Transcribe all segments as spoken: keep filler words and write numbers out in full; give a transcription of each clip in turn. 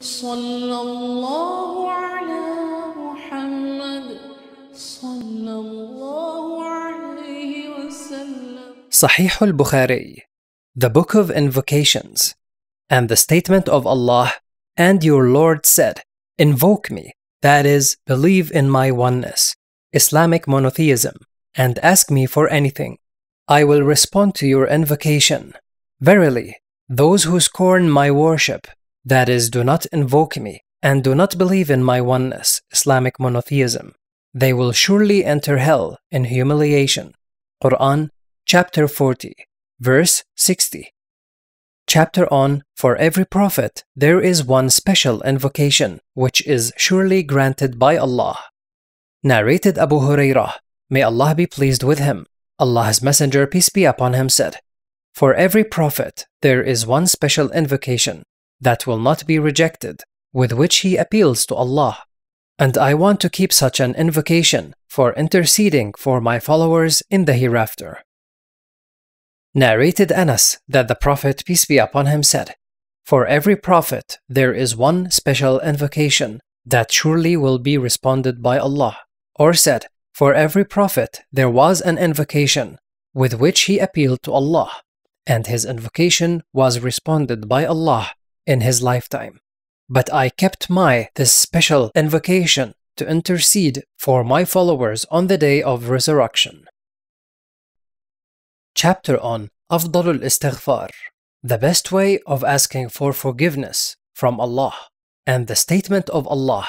Sallallahu ala Muhammad, sallallahu alayhi wa sallam. Sahih al-Bukhari, the Book of Invocations, and the statement of Allah, and your Lord said, invoke me, that is, believe in my oneness, Islamic monotheism, and ask me for anything. I will respond to your invocation. Verily, those who scorn my worship, that is, do not invoke me, and do not believe in my oneness, Islamic monotheism, they will surely enter hell in humiliation. Quran, chapter forty, verse sixty. Chapter on, for every prophet, there is one special invocation, which is surely granted by Allah. Narrated Abu Hurairah, may Allah be pleased with him. Allah's Messenger, peace be upon him, said, for every prophet, there is one special invocation that will not be rejected, with which he appeals to Allah. And I want to keep such an invocation for interceding for my followers in the hereafter. Narrated Anas that the Prophet, peace be upon him, said, for every prophet there is one special invocation that surely will be responded by Allah. Or said, for every prophet there was an invocation with which he appealed to Allah, and his invocation was responded by Allah in his lifetime. But I kept my this special invocation to intercede for my followers on the day of resurrection. Chapter on Afdal al-Istighfar, the best way of asking for forgiveness from Allah, and the statement of Allah,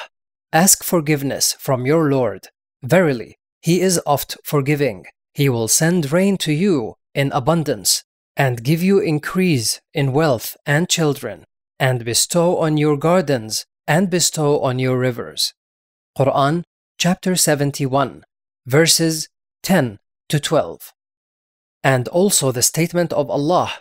ask forgiveness from your Lord. Verily, He is oft forgiving. He will send rain to you in abundance, and give you increase in wealth and children, and bestow on your gardens, and bestow on your rivers. Quran, chapter seventy-one, verses ten to twelve. And also the statement of Allah,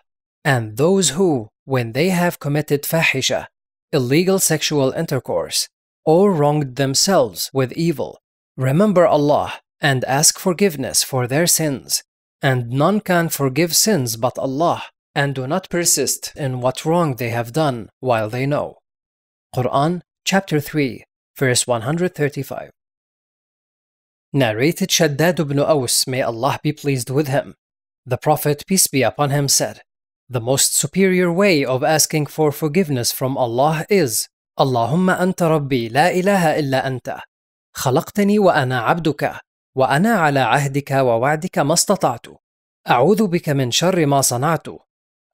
and those who, when they have committed fahisha, illegal sexual intercourse, or wronged themselves with evil, remember Allah, and ask forgiveness for their sins, and none can forgive sins but Allah, and do not persist in what wrong they have done while they know. Quran, chapter three, verse one hundred thirty-five. Narrated Shaddad ibn Aws, may Allah be pleased with him. The Prophet, peace be upon him, said, the most superior way of asking for forgiveness from Allah is, Allahumma anta rabbi la ilaha illa anta, khalaqtani wa ana abduka, wa ana ala ahdika wa wa'dika ma istata'tu, a'udhu bika min sharri ma sana'tu,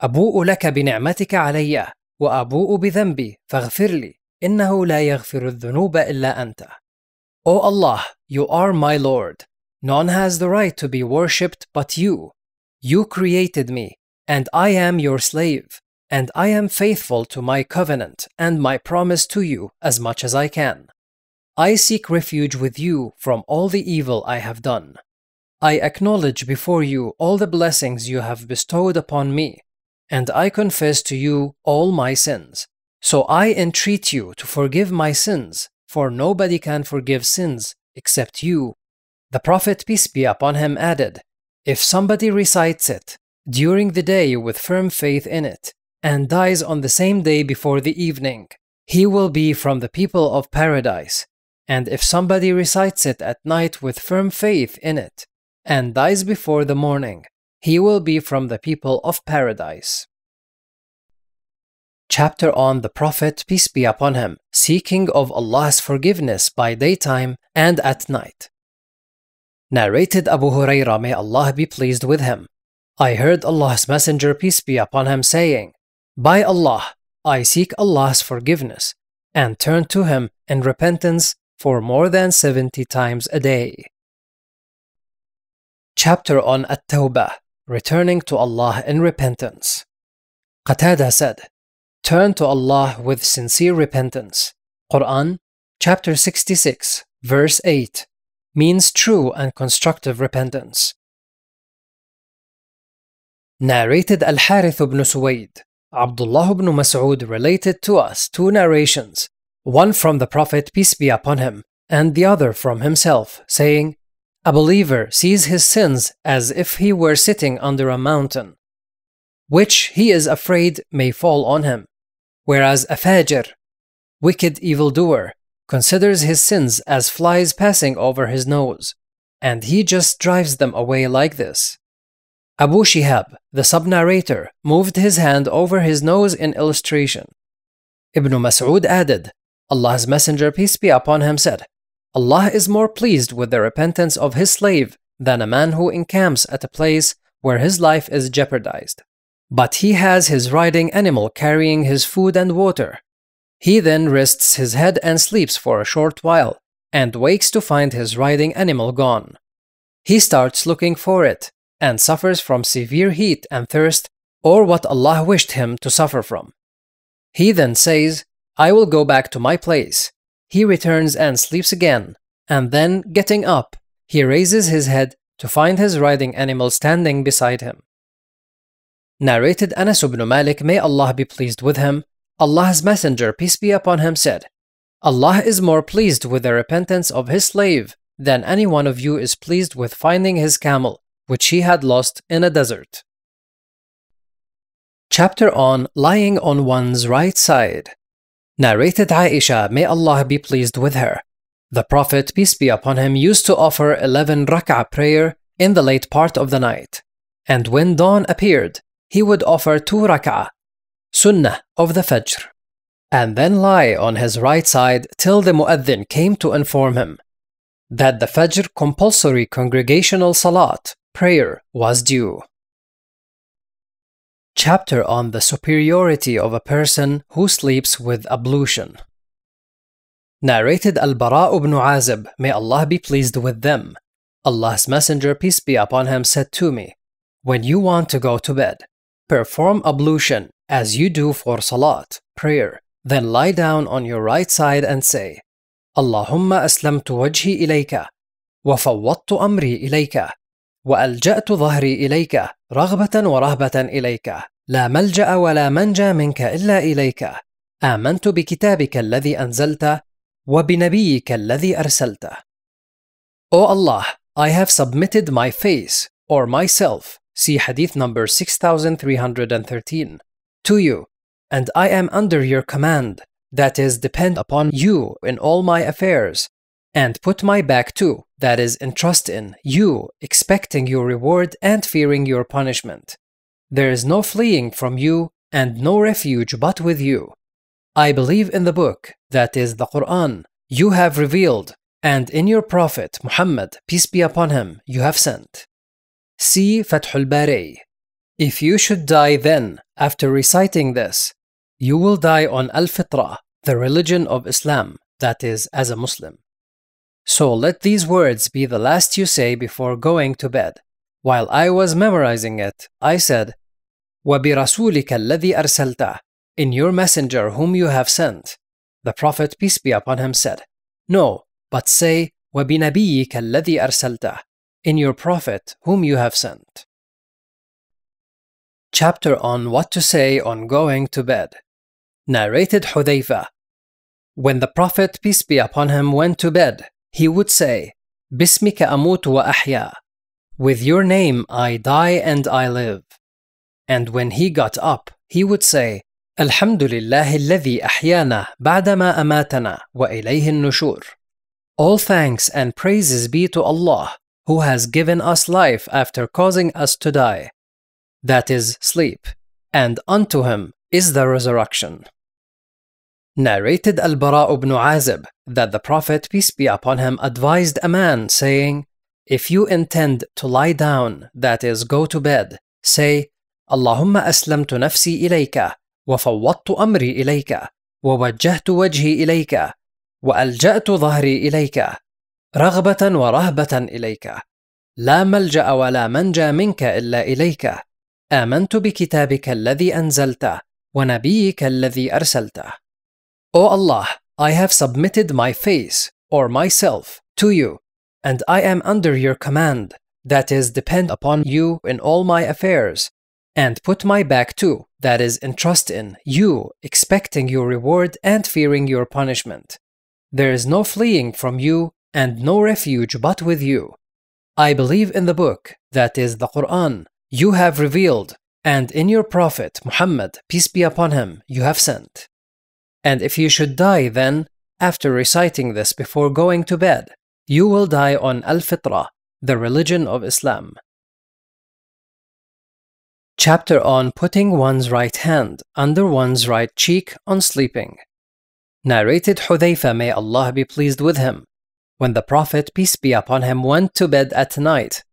أبوء لك بنعمتك علي وأبوء بذنبي فاغفر لي إنه لا يغفر الذنوب إلا أنت. O Allah, you are my Lord. None has the right to be worshipped but you. You created me, and I am your slave, and I am faithful to my covenant and my promise to you as much as I can. I seek refuge with you from all the evil I have done. I acknowledge before you all the blessings you have bestowed upon me, and I confess to you all my sins. So I entreat you to forgive my sins, for nobody can forgive sins except you. The Prophet, peace be upon him, added, if somebody recites it during the day with firm faith in it, and dies on the same day before the evening, he will be from the people of paradise. And if somebody recites it at night with firm faith in it, and dies before the morning, he will be from the people of paradise. Chapter on the Prophet, peace be upon him, seeking of Allah's forgiveness by daytime and at night. Narrated Abu Hurairah, may Allah be pleased with him. I heard Allah's Messenger, peace be upon him, saying, by Allah, I seek Allah's forgiveness, and turn to Him in repentance for more than seventy times a day. Chapter on At-Tawbah, returning to Allah in repentance. Qatada said, turn to Allah with sincere repentance. Quran, chapter sixty-six, verse eight, means true and constructive repentance. Narrated Al Harith ibn Suwayd, Abdullah ibn Mas'ud related to us two narrations, one from the Prophet, peace be upon him, and the other from himself, saying, a believer sees his sins as if he were sitting under a mountain, which he is afraid may fall on him, whereas a fajir wicked evildoer considers his sins as flies passing over his nose, and he just drives them away like this. Abu Shihab, the sub-narrator, moved his hand over his nose in illustration. Ibn Mas'ud added, Allah's Messenger, peace be upon him, said, Allah is more pleased with the repentance of his slave than a man who encamps at a place where his life is jeopardized, but he has his riding animal carrying his food and water. He then rests his head and sleeps for a short while, and wakes to find his riding animal gone. He starts looking for it, and suffers from severe heat and thirst, or what Allah wished him to suffer from. He then says, I will go back to my place. He returns and sleeps again, and then, getting up, he raises his head to find his riding animal standing beside him. Narrated Anas ibn Malik, may Allah be pleased with him, Allah's Messenger, peace be upon him, said, Allah is more pleased with the repentance of his slave than any one of you is pleased with finding his camel, which he had lost in a desert. Chapter on Lying on One's Right Side. Narrated Aisha, may Allah be pleased with her, the Prophet, peace be upon him, used to offer eleven rak'ah prayer in the late part of the night, and when dawn appeared, he would offer two rak'ah, sunnah of the Fajr, and then lie on his right side till the mu'adhin came to inform him that the Fajr compulsory congregational salat prayer was due. Chapter on the superiority of a person who sleeps with ablution. Narrated Al-Bara' ibn Azib, may Allah be pleased with them, Allah's Messenger, peace be upon him, said to me, when you want to go to bed, perform ablution as you do for salat, prayer, then lie down on your right side and say, Allahumma aslamtu wajhi ilayka, wa fawwadtu amri ilayka, wa alja'tu dhahri ilayka, raghbatan wa rahbatan ilayka, la malja'a wa la manja minka illa ilayka, amantu bi kitabika alladhi anzalta, wa bi nabiyyika alladhi arsalta. O Allah, I have submitted my face, or myself, see hadith number six thousand three hundred thirteen, to you, and I am under your command, that is, depend upon you in all my affairs, and put my back to, that is, in trust in you, expecting your reward and fearing your punishment. There is no fleeing from you, and no refuge but with you. I believe in the book, that is, the Quran, you have revealed, and in your Prophet, Muhammad, peace be upon him, you have sent. See Fathul Bari. If you should die then, after reciting this, you will die on Al-Fitra, the religion of Islam, that is, as a Muslim. So let these words be the last you say before going to bed. While I was memorizing it, I said, وَبِرَسُولِكَ الَّذِي أَرْسَلْتَ, in your messenger whom you have sent. The Prophet, peace be upon him, said, no, but say, وَبِنَبِيِّكَ الَّذِي أَرْسَلْتَ, in your Prophet whom you have sent. Chapter on what to say on going to bed. Narrated Hudhayfah, when the Prophet, peace be upon him, went to bed, he would say, Bismika amutu wa ahya, with your name I die and I live. And when he got up, he would say, Alhamdulillahi alladhi ahyana ba'dama amatana wa ilayhi nushur. All thanks and praises be to Allah, who has given us life after causing us to die, that is, sleep, and unto him is the resurrection. Narrated Al-Bara' ibn Azib, that the Prophet, peace be upon him, advised a man, saying, if you intend to lie down, that is, go to bed, say, Allahumma aslamtu nafsi ilayka, wa fawwadtu amri ilayka, wa wajjahtu wajhi ilayka, wa alja'tu dhahri ilayka, raghbatan wa rahbatan ilayka, la malja'a wa la manja minka illa ilayka, amantu bi kitabika alladhi anzalta, wa nabiyyika alladhi arsalta. O Allah, I have submitted my face, or myself, to you, and I am under your command, that is, depend upon you in all my affairs, and put my back to, that is, in trust in you, expecting your reward and fearing your punishment. There is no fleeing from you, and no refuge but with you. I believe in the book, that is, the Quran, you have revealed, and in your Prophet, Muhammad, peace be upon him, you have sent. And if you should die then, after reciting this before going to bed, you will die on Al-Fitrah, the religion of Islam. Chapter on putting one's right hand under one's right cheek on sleeping. Narrated Hudhayfah, may Allah be pleased with him. When the Prophet, peace be upon him, went to bed at night,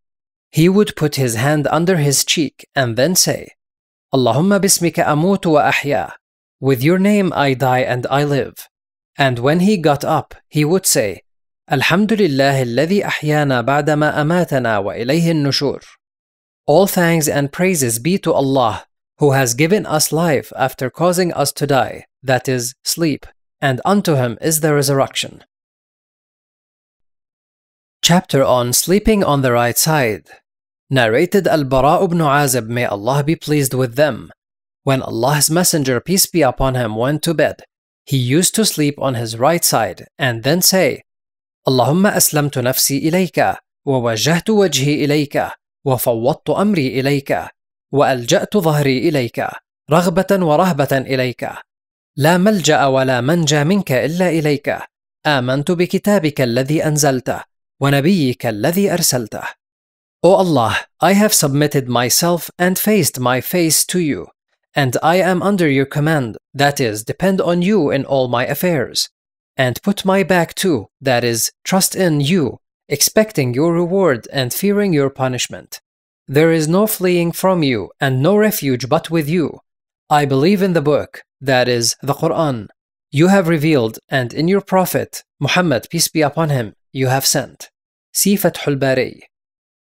he would put his hand under his cheek and then say, Allahumma bismika amutu wa ahya. With your name I die and I live. And when he got up, he would say, Alhamdulillahi alladhi ahyana ba'dama amatana wa ilayhi an-nushur. All thanks and praises be to Allah, who has given us life after causing us to die, that is, sleep, and unto him is the resurrection. Chapter on sleeping on the right side. Narrated Al-Bara' ibn Azib, may Allah be pleased with them. When Allah's Messenger, peace be upon him, went to bed, he used to sleep on his right side and then say, Allahumma aslamtu nafsi ilayka, wa wajjahtu wajhi ilayka, وفوضت أمري إليك وألجأت ظهري إليك رغبة ورهبة إليك لا ملجأ ولا منجى منك إلا إليك آمنت بكتابك الذي أنزلته ونبيك الذي أرسلته. O Allah, I have submitted myself and faced my face to you, and I am under your command, that is, depend on you in all my affairs, and put my back to, that is, trust in you, expecting your reward and fearing your punishment. There is no fleeing from you and no refuge but with you. I believe in the book, that is, the Quran, you have revealed, and in your Prophet, Muhammad, peace be upon him, you have sent. See Fathul Bari.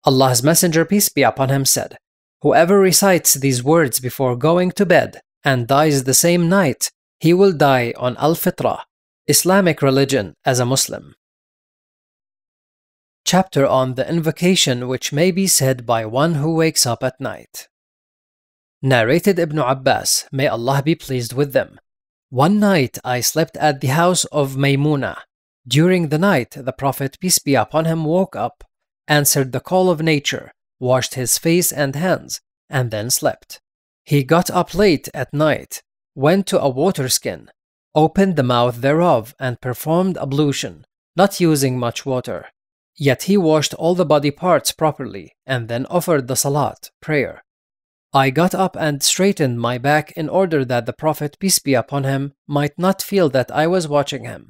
Allah's Messenger, peace be upon him, said, whoever recites these words before going to bed and dies the same night, he will die on Al-Fitrah, Islamic religion, as a Muslim. Chapter on the invocation which may be said by one who wakes up at night. Narrated Ibn Abbas, may Allah be pleased with them. One night I slept at the house of Maymuna. During the night, the Prophet, peace be upon him, woke up, answered the call of nature, washed his face and hands, and then slept. He got up late at night, went to a water skin, opened the mouth thereof, and performed ablution, not using much water. Yet he washed all the body parts properly, and then offered the salat, prayer. I got up and straightened my back in order that the Prophet, peace be upon him, might not feel that I was watching him.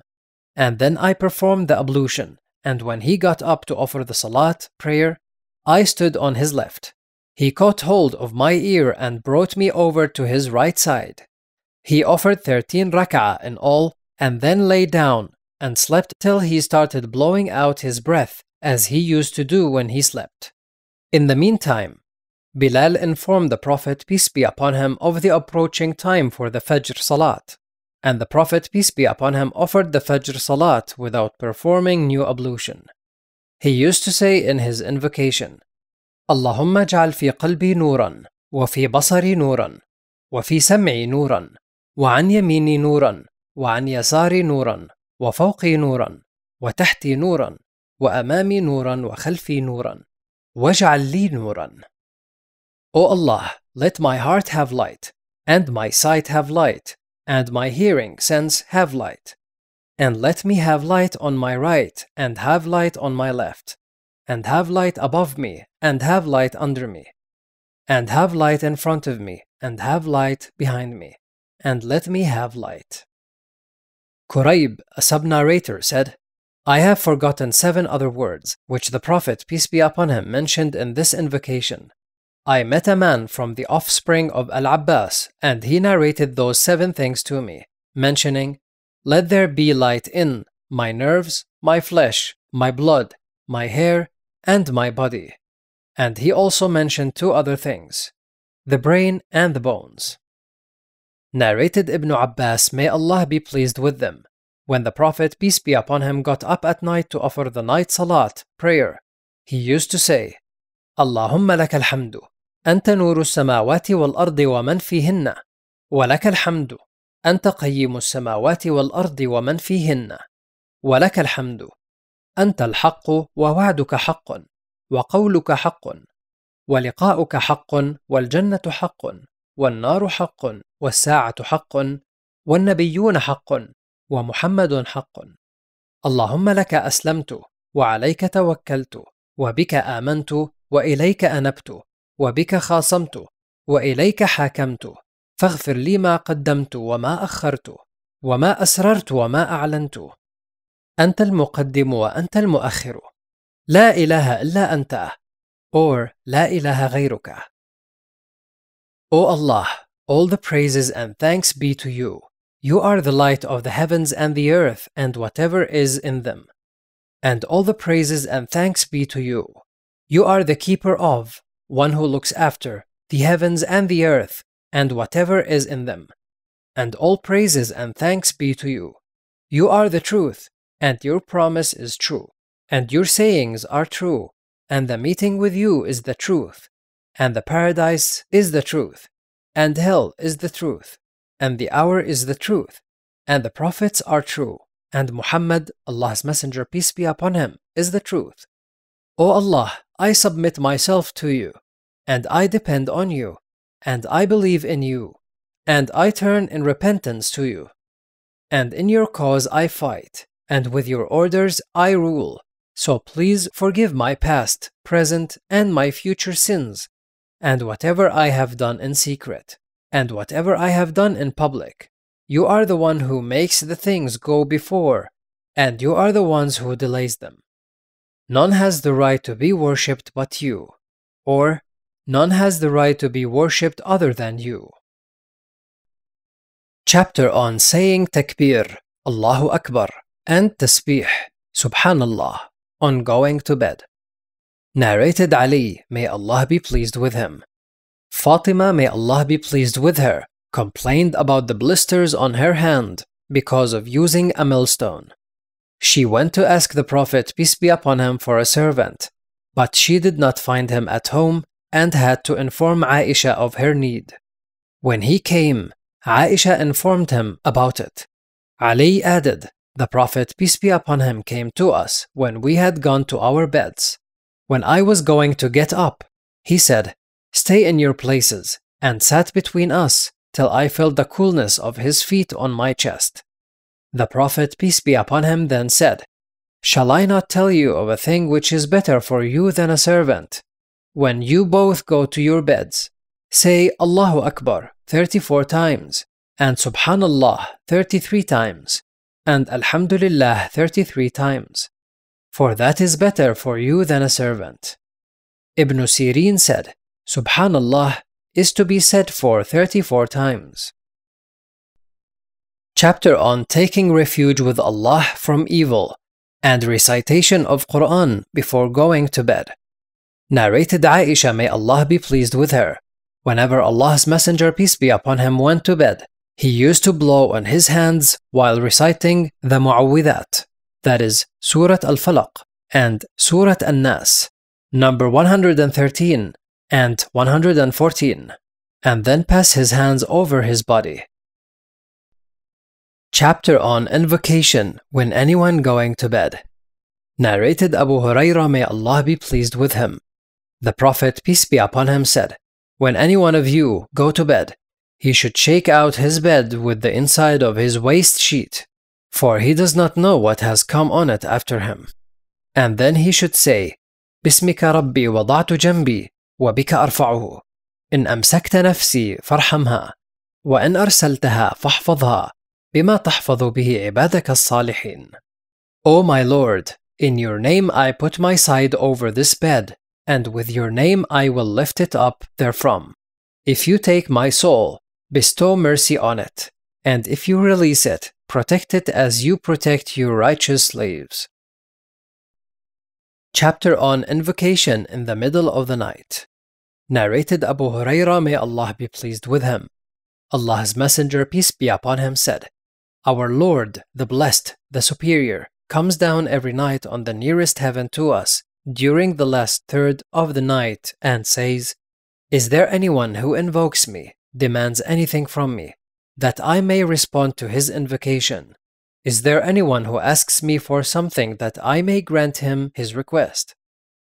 And then I performed the ablution, and when he got up to offer the salat, prayer, I stood on his left. He caught hold of my ear and brought me over to his right side. He offered thirteen rak'ah in all, and then lay down, and slept till he started blowing out his breath, as he used to do when he slept. In the meantime, Bilal informed the Prophet, peace be upon him, of the approaching time for the Fajr Salat, and the Prophet, peace be upon him, offered the Fajr Salat without performing new ablution. He used to say in his invocation, Allahumma ja'al fi qalbi nuran, wa fi basari nuran, wa fi sam'i nuran, wa an yamini nuran, wa an yasari nuran, وفوقي نورا وتحتي نورا وأمامي نورا وخلفي نورا واجعل لي نورا. O Allah, let my heart have light, and my sight have light, and my hearing sense have light, and let me have light on my right, and have light on my left, and have light above me, and have light under me, and have light in front of me, and have light behind me, and let me have light. Quraib, a sub-narrator, said, I have forgotten seven other words, which the Prophet, peace be upon him, mentioned in this invocation. I met a man from the offspring of Al-Abbas, and he narrated those seven things to me, mentioning, let there be light in my nerves, my flesh, my blood, my hair, and my body. And he also mentioned two other things, the brain and the bones. Narrated Ibn Abbas, may Allah be pleased with them. When the Prophet, peace be upon him, got up at night to offer the night salat, prayer, he used to say, Allahumma laka alhamdu, anta nuru samawati wal ardi wa man fihinna, wa laka alhamdu, anta qayyimu samawati wal ardi wa man fihinna, wa laka alhamdu, anta alhaqqu wa wa'duka haqqun, wa qawluka haqqun, wa liqa'uka haqqun, wal jannatu haqqun, والنار حق والساعة حق والنبيون حق ومحمد حق. اللهم لك أسلمت وعليك توكلت وبك آمنت وإليك أنبت وبك خاصمت وإليك حاكمت، فاغفر لي ما قدمت وما أخرت وما أسررت وما أعلنت، أنت المقدم وأنت المؤخر، لا إله إلا أنت or لا إله غيرك. O Allah, all the praises and thanks be to you. You are the light of the heavens and the earth and whatever is in them. And all the praises and thanks be to you. You are the keeper of, one who looks after, the heavens and the earth and whatever is in them. And all praises and thanks be to you. You are the truth, and your promise is true, and your sayings are true, and the meeting with you is the truth, and the paradise is the truth, and hell is the truth, and the hour is the truth, and the prophets are true, and Muhammad, Allah's messenger, peace be upon him, is the truth. O Allah, I submit myself to you, and I depend on you, and I believe in you, and I turn in repentance to you, and in your cause I fight, and with your orders I rule. So please forgive my past, present, and my future sins, and whatever I have done in secret, and whatever I have done in public. You are the one who makes the things go before, and you are the ones who delays them. None has the right to be worshipped but you, or none has the right to be worshipped other than you. Chapter on saying Takbir, Allahu Akbar, and Tasbih, Subhanallah, on going to bed. Narrated Ali, may Allah be pleased with him. Fatima, may Allah be pleased with her, complained about the blisters on her hand because of using a millstone. She went to ask the Prophet, peace be upon him, for a servant, but she did not find him at home and had to inform Aisha of her need. When he came, Aisha informed him about it. Ali added, the Prophet, peace be upon him, came to us when we had gone to our beds. When I was going to get up, he said, stay in your places, and sat between us till I felt the coolness of his feet on my chest. The Prophet, peace be upon him, then said, shall I not tell you of a thing which is better for you than a servant? When you both go to your beds, say Allahu Akbar thirty-four times, and Subhanallah thirty-three times, and Alhamdulillah thirty-three times, for that is better for you than a servant. Ibn Sirin said, Subhanallah is to be said for thirty-four times. Chapter on taking refuge with Allah from evil, and recitation of Quran before going to bed. Narrated Aisha, may Allah be pleased with her. Whenever Allah's messenger, peace be upon him, went to bed, he used to blow on his hands while reciting the Mu'awwidat, that is, Surat Al-Falaq and Surat An-Nas, number one hundred thirteen and one hundred fourteen, and then pass his hands over his body. Chapter on invocation when anyone going to bed. Narrated Abu Hurairah, may Allah be pleased with him. The Prophet, peace be upon him, said, when any one of you go to bed, he should shake out his bed with the inside of his waist sheet, for he does not know what has come on it after him. And then he should say, Bismika Rabbi wada'tu jambi, wa bika arfa'uhu. In amsakta nafsi farhamha, wa in arsaltaha fahfadha, bima tahfadhu bihi ibadaka as-salihin. O my Lord, in your name I put my side over this bed, and with your name I will lift it up therefrom. If you take my soul, bestow mercy on it, and if you release it, protect it as you protect your righteous slaves. Chapter on invocation in the middle of the night. Narrated Abu Hurairah, may Allah be pleased with him. Allah's messenger, peace be upon him, said, our Lord, the blessed, the superior, comes down every night on the nearest heaven to us during the last third of the night and says, is there anyone who invokes me, demands anything from me, that I may respond to his invocation? Is there anyone who asks me for something that I may grant him his request?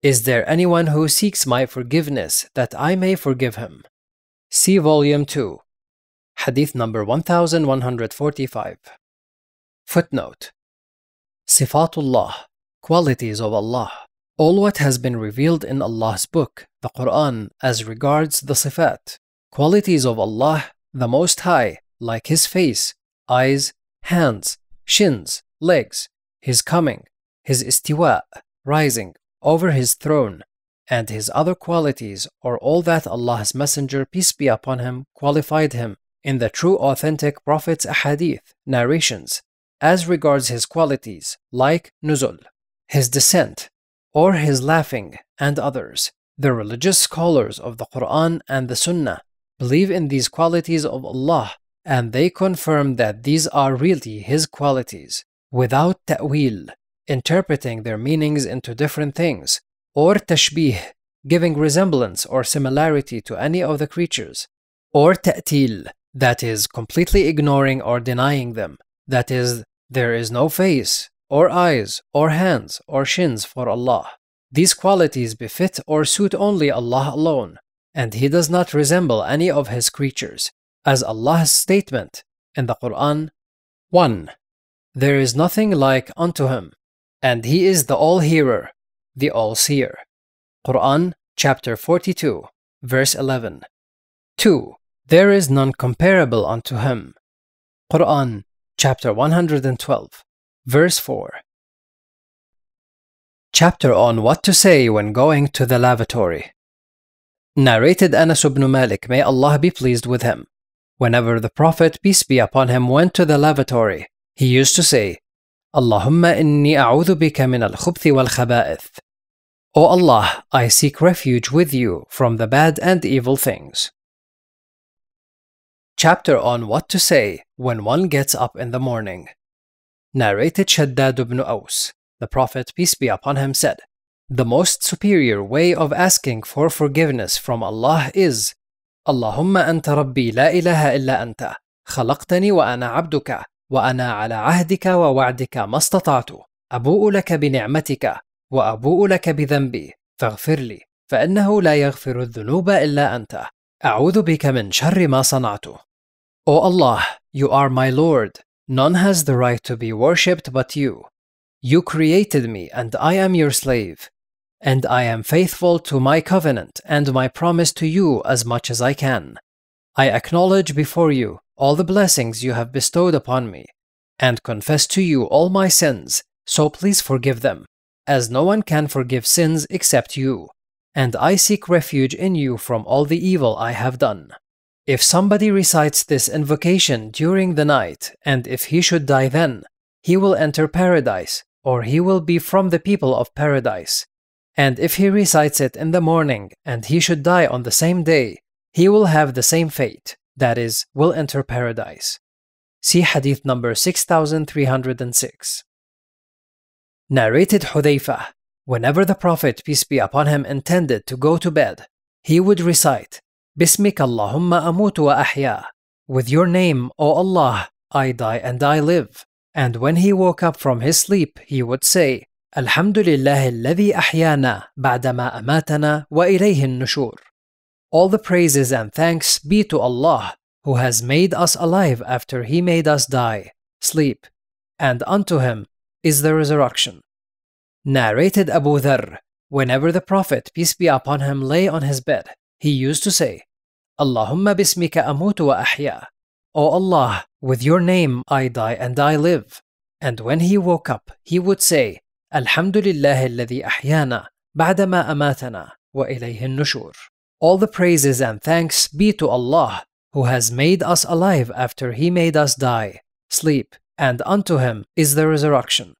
Is there anyone who seeks my forgiveness that I may forgive him? See Volume two. Hadith number one thousand one hundred forty-five. Footnote: Sifatullah, qualities of Allah. All what has been revealed in Allah's book, the Quran, as regards the sifat, qualities of Allah, the Most High, like His face, eyes, hands, shins, legs, His coming, His istiwa, rising, over His throne, and His other qualities are all that Allah's Messenger, peace be upon him, qualified Him in the true authentic Prophet's ahadith, narrations, as regards His qualities, like nuzul, His descent, or His laughing, and others. The religious scholars of the Quran and the Sunnah believe in these qualities of Allah, and they confirm that these are really His qualities, without ta'wil, interpreting their meanings into different things, or tashbih, giving resemblance or similarity to any of the creatures, or ta'til, that is, completely ignoring or denying them, that is, there is no face, or eyes, or hands, or shins for Allah. These qualities befit or suit only Allah alone, and He does not resemble any of His creatures, as Allah's statement in the Quran, one. There is nothing like unto Him, and He is the All-Hearer, the All-Seer. Quran, chapter forty-two, verse eleven. two. There is none comparable unto Him. Quran, chapter one hundred twelve, verse four. Chapter on what to say when going to the lavatory. Narrated Anas ibn Malik, may Allah be pleased with him. Whenever the Prophet, peace be upon him, went to the lavatory, he used to say, Allahumma inni a'udhu bika min al-khubthi wal-khaba'ith. O Allah, I seek refuge with you from the bad and evil things. Chapter on what to say when one gets up in the morning. Narrated Shaddad ibn Aws, the Prophet, peace be upon him, said, the most superior way of asking for forgiveness from Allah is, Allahumma anta rabbi la ilaha illa anta, khalaqtani wa ana abduka, wa ana ala ahdika wa wa'dika mastata'tu, abu'u laka bi ni'matika, wa abu'u laka bi dhanbi, faghfirli, fa innahu la yaghfiru dhunuba illa anta, a'udhu bika min sharri ma sana'tu. O Allah, you are my Lord, none has the right to be worshipped but you. You created me, and I am your slave, and I am faithful to my covenant and my promise to you as much as I can. I acknowledge before you all the blessings you have bestowed upon me, and confess to you all my sins, so please forgive them, as no one can forgive sins except you, and I seek refuge in you from all the evil I have done. If somebody recites this invocation during the night, and if he should die then, he will enter paradise, or he will be from the people of paradise. And if he recites it in the morning, and he should die on the same day, he will have the same fate, that is, will enter paradise. See Hadith number six thousand three hundred six. Narrated Hudhayfah, whenever the Prophet, peace be upon him, intended to go to bed, he would recite, Bismika Allahumma amutu wa ahya, with your name, O Allah, I die and I live. And when he woke up from his sleep, he would say, Alhamdulillahi alladhi ahyana ba'dama amatana wa ilayhi an-nushur. All the praises and thanks be to Allah, who has made us alive after He made us die, sleep, and unto Him is the resurrection. Narrated Abu Dharr, whenever the Prophet, peace be upon him, lay on his bed, he used to say, Allahumma bismika amutu wa ahya. O Allah, with your name I die and I live. And when he woke up, he would say, Alhamdulillahi alladhi ahyana ba'dama amatana wa ilayhi an-nushur. All the praises and thanks be to Allah, who has made us alive after He made us die, sleep, and unto Him is the resurrection.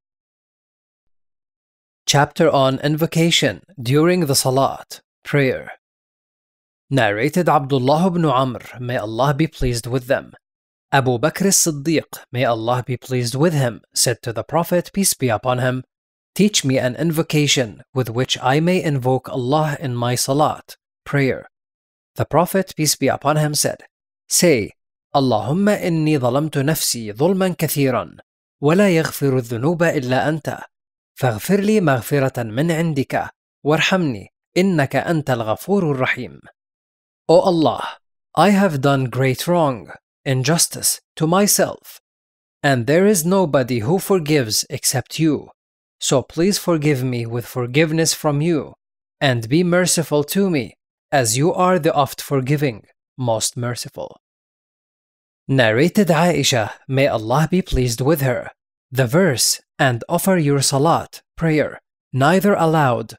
Chapter on invocation during the Salat, prayer. Narrated Abdullah ibn Amr, may Allah be pleased with them. Abu Bakr al-Siddiq, may Allah be pleased with him, said to the Prophet, peace be upon him, teach me an invocation with which I may invoke Allah in my salat, prayer. The Prophet, peace be upon him, said, say, Allahumma inni zalamtu nafsi zulman kathiran, wa la yaghfiru dhunuba illa anta, faghfirli maghfiratan min indika, warhamni, innaka anta al-ghafuru rahim. O Allah, I have done great wrong, in justice to myself, and there is nobody who forgives except you. So please forgive me with forgiveness from you, and be merciful to me, as you are the oft-forgiving, most merciful." Narrated Aisha, may Allah be pleased with her, the verse, "And offer your salat," prayer, neither aloud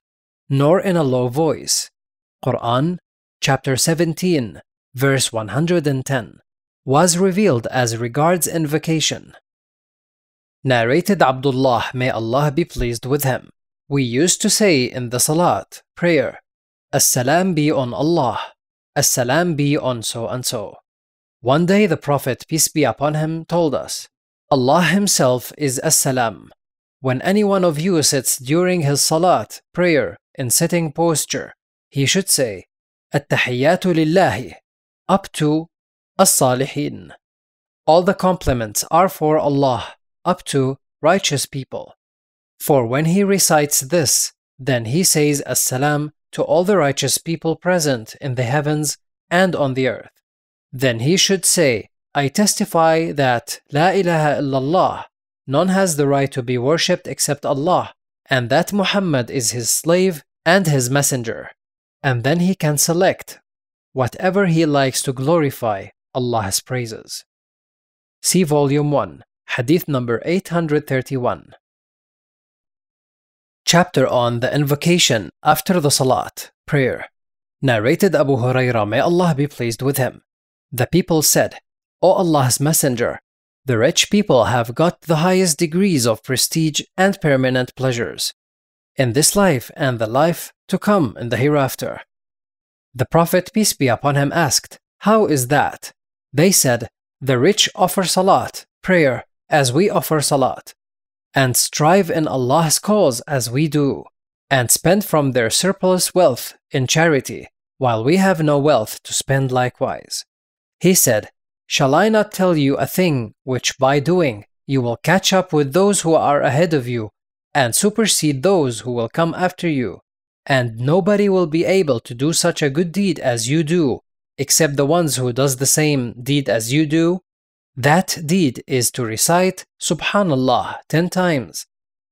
nor in a low voice. Quran, chapter seventeen, verse one hundred ten, was revealed as regards invocation. Narrated Abdullah, may Allah be pleased with him, "We used to say in the salat," prayer, "As-salam be on Allah, as-salam be on so and so." One day the Prophet, peace be upon him, told us, "Allah himself is as-salam. When any one of you sits during his salat, prayer, in sitting posture, he should say, At-tahiyyatu lillahi, up to as-salihin. All the compliments are for Allah, up to righteous people. For when he recites this, then he says as-salam to all the righteous people present in the heavens and on the earth. Then he should say, I testify that La ilaha illallah, none has the right to be worshipped except Allah, and that Muhammad is his slave and his messenger." And then he can select whatever he likes to glorify Allah's praises. See Volume one, Hadith number eight hundred thirty-one. Chapter on the invocation after the salat, prayer. Narrated Abu Hurairah, may Allah be pleased with him, "The people said, O Allah's messenger, the rich people have got the highest degrees of prestige and permanent pleasures, in this life and the life to come in the hereafter." The Prophet, peace be upon him, asked, "How is that?" They said, "The rich offer salat, prayer, as we offer salat, and strive in Allah's cause as we do, and spend from their surplus wealth in charity, while we have no wealth to spend likewise." He said, "Shall I not tell you a thing which by doing you will catch up with those who are ahead of you and supersede those who will come after you, and nobody will be able to do such a good deed as you do except the ones who does the same deed as you do? That deed is to recite Subhanallah ten times,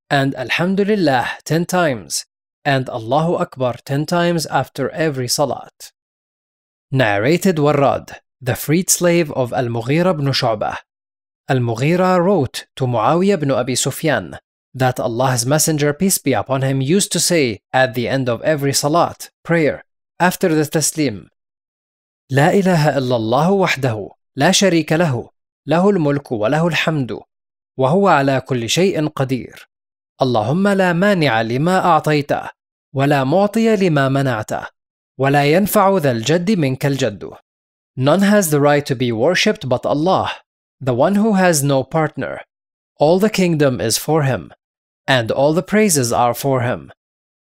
and Alhamdulillah ten times, and Allahu Akbar ten times after every salat." Narrated Warrad, the freed slave of Al-Mughira ibn Shu'bah. Al-Mughira wrote to Muawiyah ibn Abi Sufyan that Allah's messenger, peace be upon him, used to say at the end of every salat, prayer, after the taslim, "La ilaha illallah wahdahu, la sharika lahu, lahul mulku wa lahul hamdu, wa huwa ala kulli shay'in qadir. Allahumma la mani'a lima a'tayta, wa la mu'tiya lima mana'ta, wa la yanfa'u dhal jaddi minkal jaddu. None has the right to be worshipped but Allah, the one who has no partner. All the kingdom is for him, and all the praises are for him,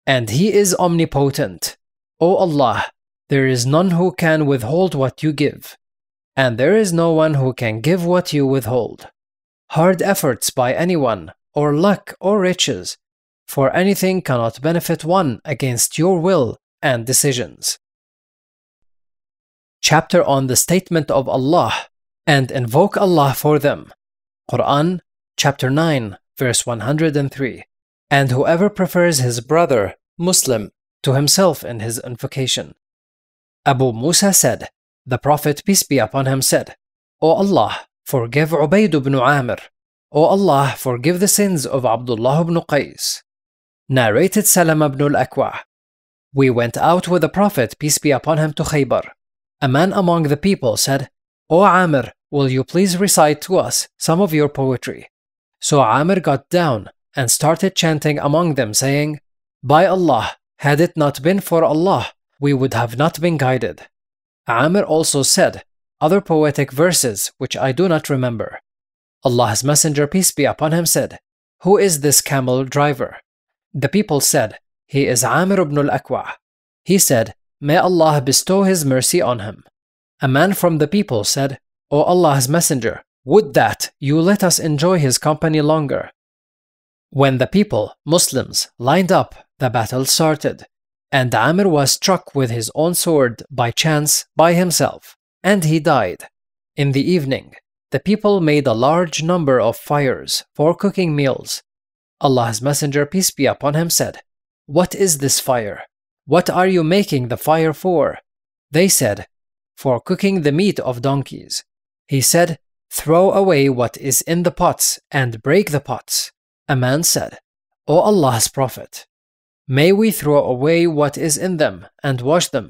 and he is omnipotent. O Allah, there is none who can withhold what you give, and there is no one who can give what you withhold. Hard efforts by anyone, or luck or riches, for anything cannot benefit one against your will and decisions." Chapter on the statement of Allah, and invoke Allah for them. Quran, chapter nine, verse one hundred three, "And whoever prefers his brother, Muslim, to himself in his invocation." Abu Musa said, the Prophet, peace be upon him, said, "O Allah, forgive Ubayd ibn Amr. O Allah, forgive the sins of Abdullah ibn Qais." Narrated Salama ibn al-Akwa, "We went out with the Prophet, peace be upon him, to Khaybar. A man among the people said, O Amr, will you please recite to us some of your poetry? So Amr got down and started chanting among them, saying, By Allah, had it not been for Allah, we would have not been guided." Amr also said other poetic verses which I do not remember. Allah's messenger, peace be upon him, said, Who is this camel driver? The people said, He is Amr ibn al-Akwa. He said, May Allah bestow His mercy on him. A man from the people said, O Allah's messenger, would that you let us enjoy his company longer." When the people, Muslims, lined up, the battle started, and Amr was struck with his own sword by chance by himself, and he died. In the evening, the people made a large number of fires for cooking meals. Allah's Messenger, peace be upon him, said, "What is this fire? What are you making the fire for?" They said, "For cooking the meat of donkeys." He said, "Throw away what is in the pots and break the pots." A man said, "O Allah's Prophet, may we throw away what is in them and wash them?"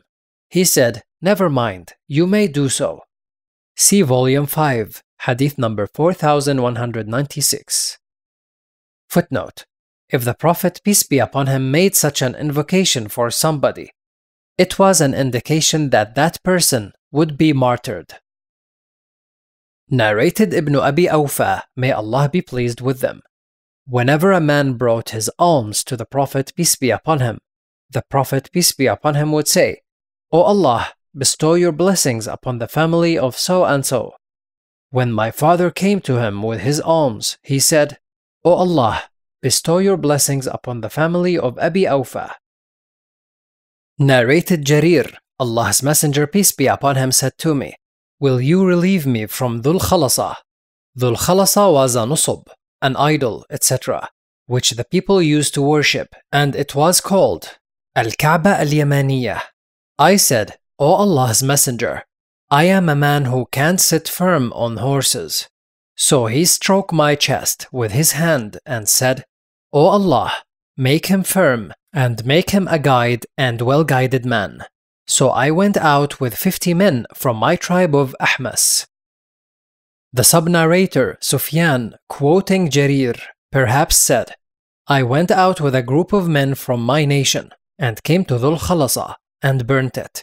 He said, "Never mind, you may do so." See Volume five, Hadith number four thousand one hundred ninety-six. Footnote: if the Prophet, peace be upon him, made such an invocation for somebody, it was an indication that that person would be martyred. Narrated Ibn Abi Awfa, may Allah be pleased with them: whenever a man brought his alms to the Prophet, peace be upon him, the Prophet, peace be upon him, would say, "O Allah, bestow your blessings upon the family of so-and-so." When my father came to him with his alms, he said, "O Allah, bestow your blessings upon the family of Abi Awfa." Narrated Jarir, Allah's Messenger, peace be upon him, said to me, "Will you relieve me from Dhul Khalasa?" Dhul Khalasa was a nusub, an idol, et cetera, which the people used to worship, and it was called Al-Kaaba al-Yamaniyah. I said, "O Allah's Messenger, I am a man who can't sit firm on horses." So he stroked my chest with his hand and said, "O Allah, make him firm and make him a guide and well-guided man." So I went out with fifty men from my tribe of Ahmas. The sub-narrator, Sufyan, quoting Jarir, perhaps said, "I went out with a group of men from my nation, and came to Dhul Khalasa, and burnt it,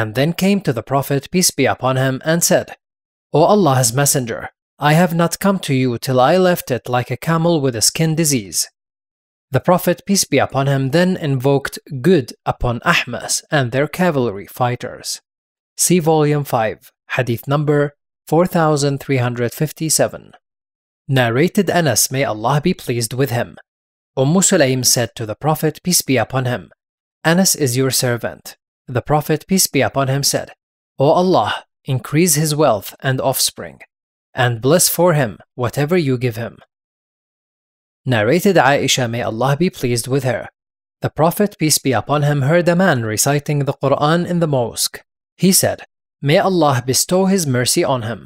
and then came to the Prophet, peace be upon him, and said, 'O Allah's Messenger, I have not come to you till I left it like a camel with a skin disease.' The Prophet, peace be upon him, then invoked good upon Ahmas and their cavalry fighters." See Volume five, Hadith number four thousand three hundred fifty-seven. Narrated Anas, may Allah be pleased with him: Umm Sulaim said to the Prophet, peace be upon him, "Anas is your servant." The Prophet, peace be upon him, said, "O Allah, increase his wealth and offspring, and bless for him whatever you give him." Narrated Aisha, may Allah be pleased with her: the Prophet, peace be upon him, heard a man reciting the Quran in the mosque. He said, "May Allah bestow his mercy on him,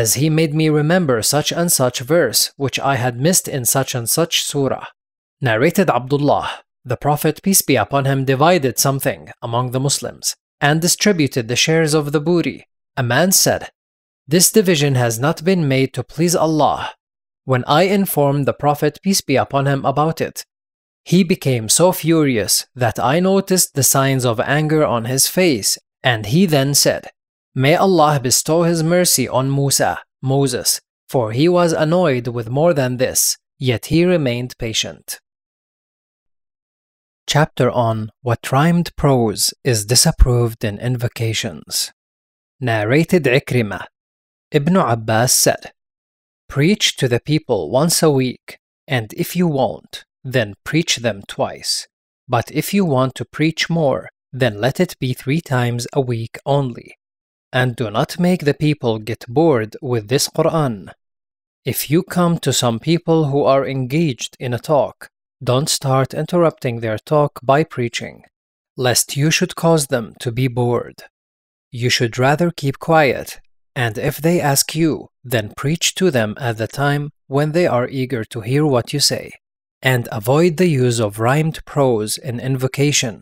as he made me remember such and such verse which I had missed in such and such surah." Narrated Abdullah, the Prophet, peace be upon him, divided something among the Muslims and distributed the shares of the booty. A man said, "This division has not been made to please Allah." When I informed the Prophet, peace be upon him, about it, he became so furious that I noticed the signs of anger on his face, and he then said, "May Allah bestow his mercy on Musa, Moses, for he was annoyed with more than this, yet he remained patient." Chapter on what rhymed prose is disapproved in invocations. Narrated Ikrimah, Ibn Abbas said, "Preach to the people once a week, and if you won't, then preach them twice. But if you want to preach more, then let it be three times a week only. And do not make the people get bored with this Quran. If you come to some people who are engaged in a talk, don't start interrupting their talk by preaching, lest you should cause them to be bored. You should rather keep quiet, and if they ask you, then preach to them at the time when they are eager to hear what you say. And avoid the use of rhymed prose in invocation,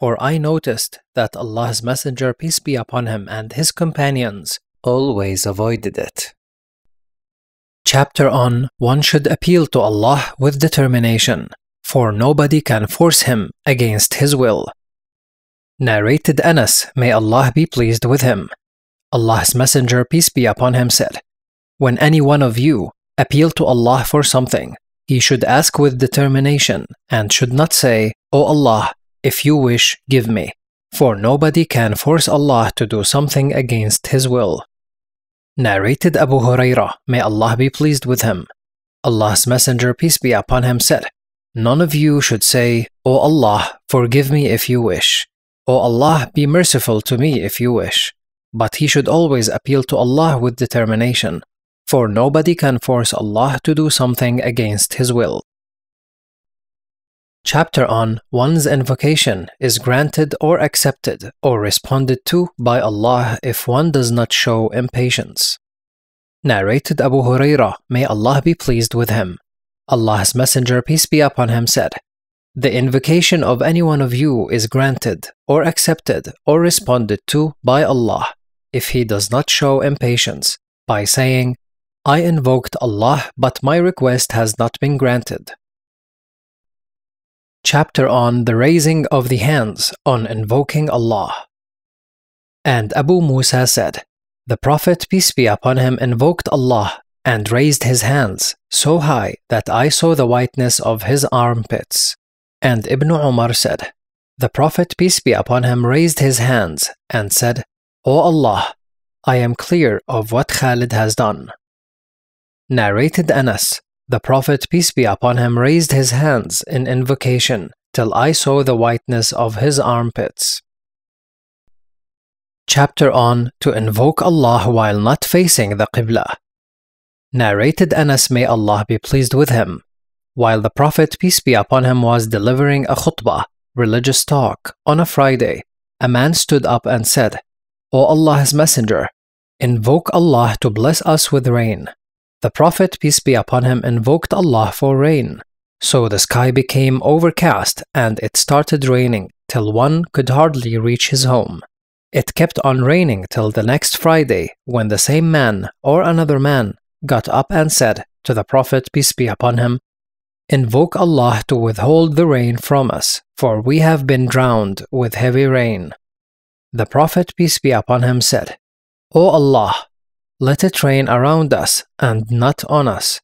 for I noticed that Allah's Messenger, peace be upon him, and his companions always avoided it." Chapter on one should appeal to Allah with determination, for nobody can force him against his will. Narrated Anas, may Allah be pleased with him: Allah's Messenger, peace be upon him, said, "When any one of you appeal to Allah for something, he should ask with determination and should not say, 'O Allah, if you wish, give me,' for nobody can force Allah to do something against his will." Narrated Abu Hurairah, may Allah be pleased with him: Allah's Messenger, peace be upon him, said, "None of you should say, 'O Allah, forgive me if you wish. O Allah, be merciful to me if you wish.' But he should always appeal to Allah with determination, for nobody can force Allah to do something against His will. Chapter on One's Invocation is Granted or Accepted or Responded to by Allah if one does not show impatience. Narrated Abu Hurairah, may Allah be pleased with him. Allah's Messenger, peace be upon him, said, "The invocation of any one of you is granted or accepted or responded to by Allah if he does not show impatience by saying, 'I invoked Allah, but my request has not been granted.'" Chapter on the raising of the hands on invoking Allah. And Abu Musa said, "The Prophet, peace be upon him, invoked Allah and raised his hands so high that I saw the whiteness of his armpits." And Ibn Umar said, "The Prophet, peace be upon him, raised his hands and said, 'O Allah, I am clear of what Khalid has done.'" Narrated Anas, "The Prophet, peace be upon him, raised his hands in invocation till I saw the whiteness of his armpits." Chapter on To Invoke Allah While Not Facing the Qibla. Narrated Anas, may Allah be pleased with him, while the Prophet, peace be upon him, was delivering a khutbah, religious talk, on a Friday, a man stood up and said, "O Allah's Messenger, invoke Allah to bless us with rain." The Prophet, peace be upon him, invoked Allah for rain. So the sky became overcast and it started raining till one could hardly reach his home. It kept on raining till the next Friday, when the same man or another man got up and said to the Prophet, peace be upon him, "Invoke Allah to withhold the rain from us, for we have been drowned with heavy rain." The Prophet, peace be upon him, said, "O Allah, let it rain around us and not on us."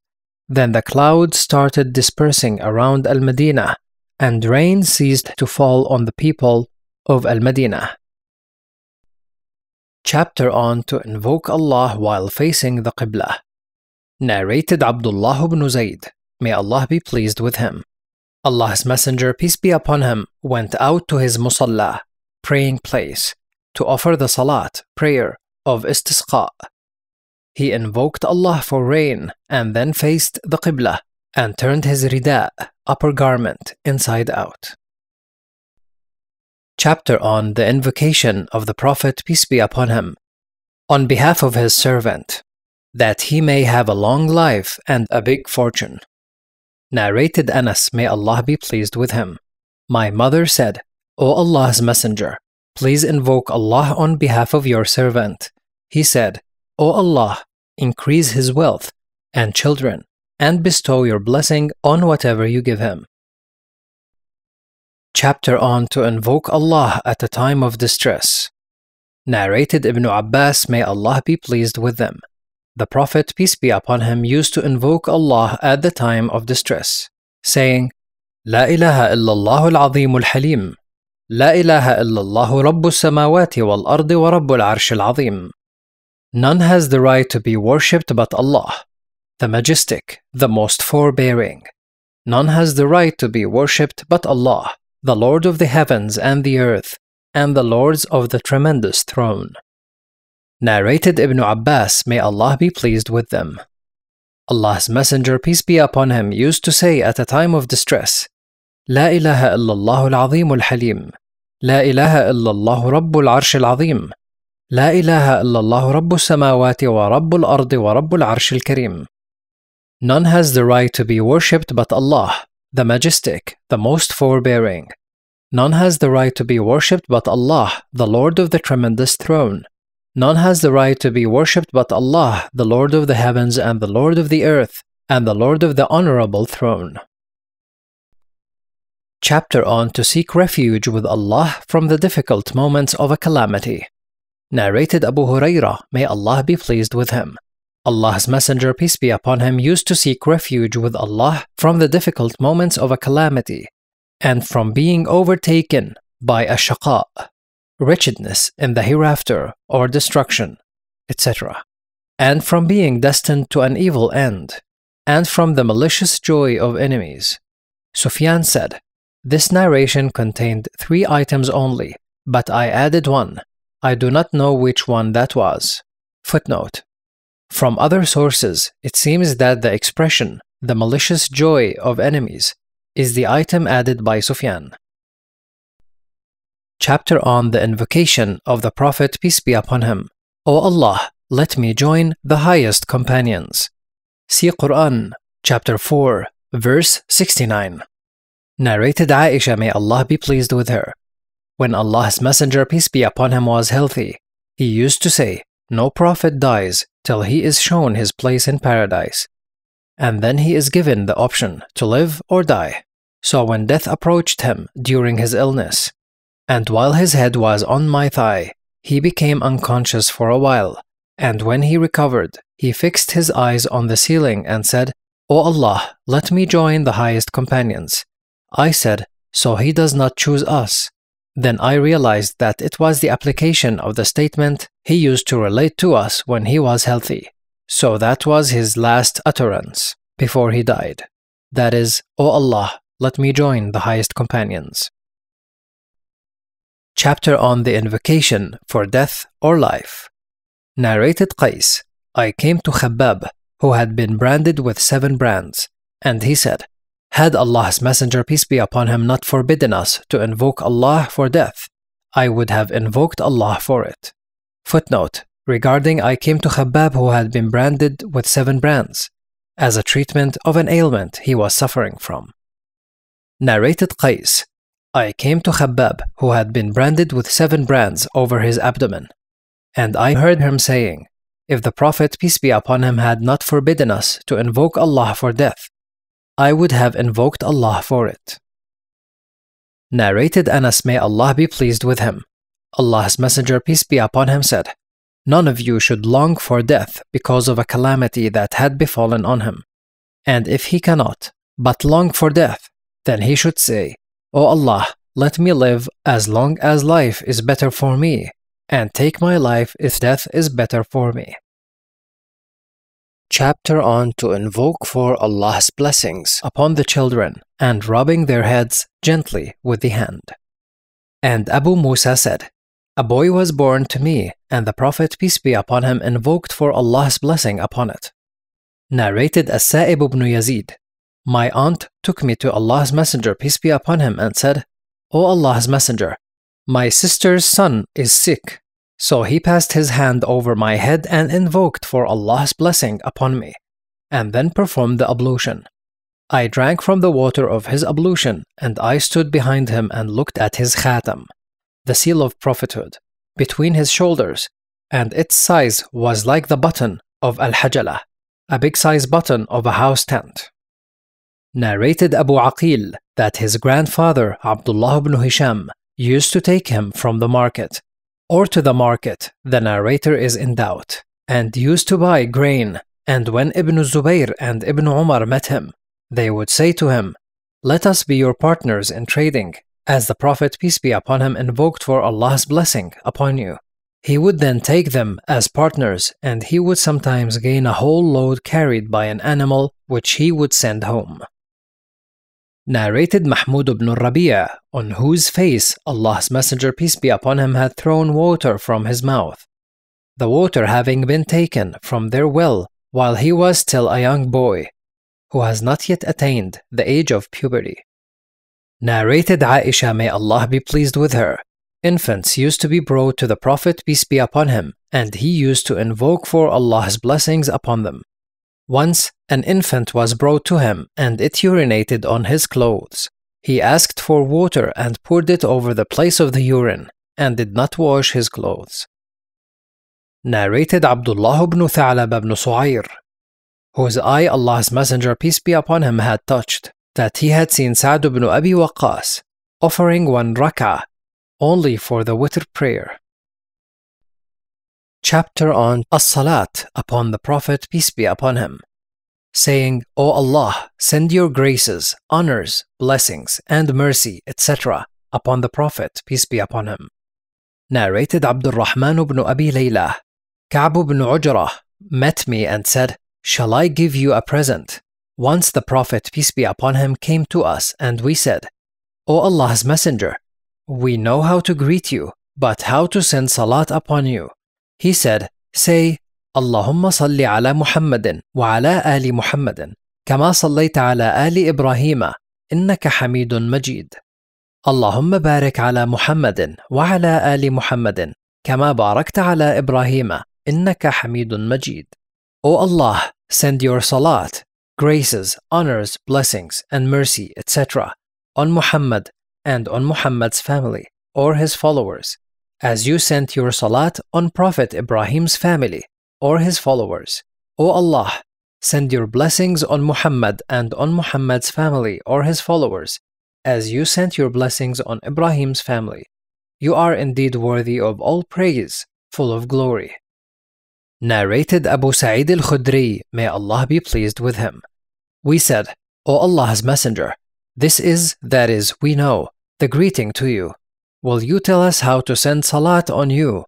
Then the clouds started dispersing around Al-Medina, and rain ceased to fall on the people of Al-Medina. Chapter on To Invoke Allah While Facing the Qibla. Narrated Abdullah ibn Zayd, may Allah be pleased with him, Allah's Messenger, peace be upon him, went out to his musalla, praying place, to offer the salat, prayer of istisqa. He invoked Allah for rain and then faced the Qibla and turned his rida, upper garment, inside out. Chapter on the invocation of the Prophet, peace be upon him, on behalf of his servant, that he may have a long life and a big fortune. Narrated Anas, may Allah be pleased with him, my mother said, "O Allah's Messenger, please invoke Allah on behalf of your servant." He said, "O Allah, increase his wealth and children, and bestow your blessing on whatever you give him." Chapter on To Invoke Allah at a Time of Distress. Narrated Ibn Abbas, may Allah be pleased with them, the Prophet, peace be upon him, used to invoke Allah at the time of distress, saying, "La ilaha illallah al-azim al-halim, la ilaha illallah rabbu samawati wal-ardi wa rabbu al-arsh al-azim." None has the right to be worshipped but Allah, the Majestic, the Most Forbearing. None has the right to be worshipped but Allah, the Lord of the heavens and the earth, and the Lords of the tremendous throne. Narrated Ibn Abbas, may Allah be pleased with them, Allah's Messenger, peace be upon him, used to say at a time of distress, "La ilaha illallah al-azim al-halim, la ilaha illallah rabbu al-arsh al-azim, la ilaha illallah rabbu samawati wa rabbu al-ardi wa rabbu al-arsh al-karim." None has the right to be worshipped but Allah, the Majestic, the Most Forbearing. None has the right to be worshipped but Allah, the Lord of the tremendous throne. None has the right to be worshipped but Allah, the Lord of the heavens and the Lord of the earth, and the Lord of the honorable throne. Chapter on To Seek Refuge with Allah from the Difficult Moments of a Calamity. Narrated Abu Hurairah, may Allah be pleased with him, Allah's Messenger, peace be upon him, used to seek refuge with Allah from the difficult moments of a calamity, and from being overtaken by a shaqa, wretchedness in the hereafter or destruction, et cetera, and from being destined to an evil end, and from the malicious joy of enemies. Sufyan said, "This narration contained three items only, but I added one. I do not know which one that was. Footnote. From other sources, it seems that the expression, the malicious joy of enemies, is the item added by Sufyan. Chapter on the invocation of the Prophet, peace be upon him. O Allah, let me join the highest companions. See Quran, chapter four, verse sixty-nine. Narrated Aisha, may Allah be pleased with her. When Allah's Messenger, peace be upon him, was healthy, he used to say, no prophet dies till he is shown his place in paradise. And then he is given the option to live or die. So when death approached him during his illness, and while his head was on my thigh, he became unconscious for a while, and when he recovered, he fixed his eyes on the ceiling and said, O Allah, let me join the highest companions. I said, so he does not choose us. Then I realized that it was the application of the statement he used to relate to us when he was healthy. So that was his last utterance before he died. That is, O Allah, let me join the highest companions. Chapter on the invocation for death or life. Narrated Qais, I came to Khabbab, who had been branded with seven brands, and he said, had Allah's Messenger, peace be upon him, not forbidden us to invoke Allah for death, I would have invoked Allah for it. Footnote, regarding I came to Khabbab who had been branded with seven brands, as a treatment of an ailment he was suffering from. Narrated Qais, I came to Khabbab, who had been branded with seven brands over his abdomen, and I heard him saying, if the Prophet, peace be upon him, had not forbidden us to invoke Allah for death, I would have invoked Allah for it. Narrated Anas, may Allah be pleased with him. Allah's Messenger, peace be upon him, said, none of you should long for death because of a calamity that had befallen on him. And if he cannot but long for death, then he should say, O Allah, let me live as long as life is better for me, and take my life if death is better for me. Chapter on to invoke for Allah's blessings upon the children and rubbing their heads gently with the hand. And Abu Musa said, a boy was born to me, and the Prophet, peace be upon him, invoked for Allah's blessing upon it. Narrated As-Sa'ib ibn Yazid, my aunt took me to Allah's Messenger, peace be upon him, and said, O Allah's Messenger, my sister's son is sick. So he passed his hand over my head and invoked for Allah's blessing upon me, and then performed the ablution. I drank from the water of his ablution, and I stood behind him and looked at his khatam, the seal of prophethood, between his shoulders, and its size was like the button of Al-Hajala, a big size button of a house tent. Narrated Abu Aqil that his grandfather Abdullah ibn Hisham used to take him from the market, or to the market, the narrator is in doubt, and used to buy grain, and when Ibn Zubayr and Ibn Umar met him, they would say to him, let us be your partners in trading, as the Prophet, peace be upon him, invoked for Allah's blessing upon you. He would then take them as partners, and he would sometimes gain a whole load carried by an animal which he would send home. Narrated Mahmud ibn Rabi'a, on whose face Allah's Messenger, peace be upon him, had thrown water from his mouth, the water having been taken from their well while he was still a young boy, who has not yet attained the age of puberty. Narrated Aisha, may Allah be pleased with her, infants used to be brought to the Prophet, peace be upon him, and he used to invoke for Allah's blessings upon them. Once, an infant was brought to him, and it urinated on his clothes. He asked for water and poured it over the place of the urine, and did not wash his clothes. Narrated Abdullah ibn Tha'lab ibn Su'ayr, whose eye Allah's Messenger, peace be upon him, had touched, that he had seen Sa'd ibn Abi Waqqas offering one rak'ah only for the witr prayer. Chapter on As-Salat upon the Prophet, peace be upon him, saying, O Allah, send your graces, honors, blessings, and mercy, et cetera, upon the Prophet, peace be upon him. Narrated Abdurrahman ibn Abi Layla, Ka'b ibn Ujrah met me and said, shall I give you a present? Once the Prophet, peace be upon him, came to us, and we said, O Allah's Messenger, we know how to greet you, but how to send salat upon you. He said, say, Allahumma salli ala Muhammadin wa ala ali Muhammadin, kama sallayta ala ali Ibrahima, innaka hamidun majid. Allahumma barik ala Muhammadin wa ala ali Muhammadin, kama barakta ala Ibrahima, innaka hamidun majid. O Allah, send your salat, graces, honors, blessings, and mercy, et cetera, on Muhammad and on Muhammad's family or his followers, as you sent your salat on Prophet Ibrahim's family or his followers. O Allah, send your blessings on Muhammad and on Muhammad's family or his followers, as you sent your blessings on Ibrahim's family. You are indeed worthy of all praise, full of glory. Narrated Abu Sa'id al-Khudri, may Allah be pleased with him. We said, O Allah's Messenger, this is, that is, we know, the greeting to you. Will you tell us how to send salat on you?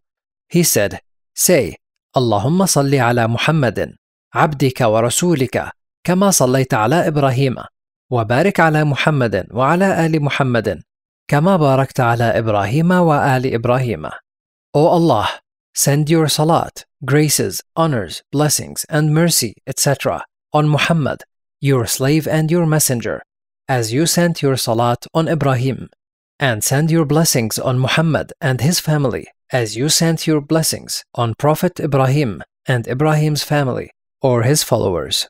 He said, say, Allahumma salli ala Muhammadin, abdika wa rasulika, kama sallayta ala Ibrahima, wa barik ala Muhammadin wa ala ali Muhammadin, kama barakta ala Ibrahima wa ali Ibrahima. O Allah, send your salat, graces, honors, blessings, and mercy, et cetera, on Muhammad, your slave and your messenger, as you sent your salat on Ibrahim, and send your blessings on Muhammad and his family, as you sent your blessings on Prophet Ibrahim and Ibrahim's family, or his followers.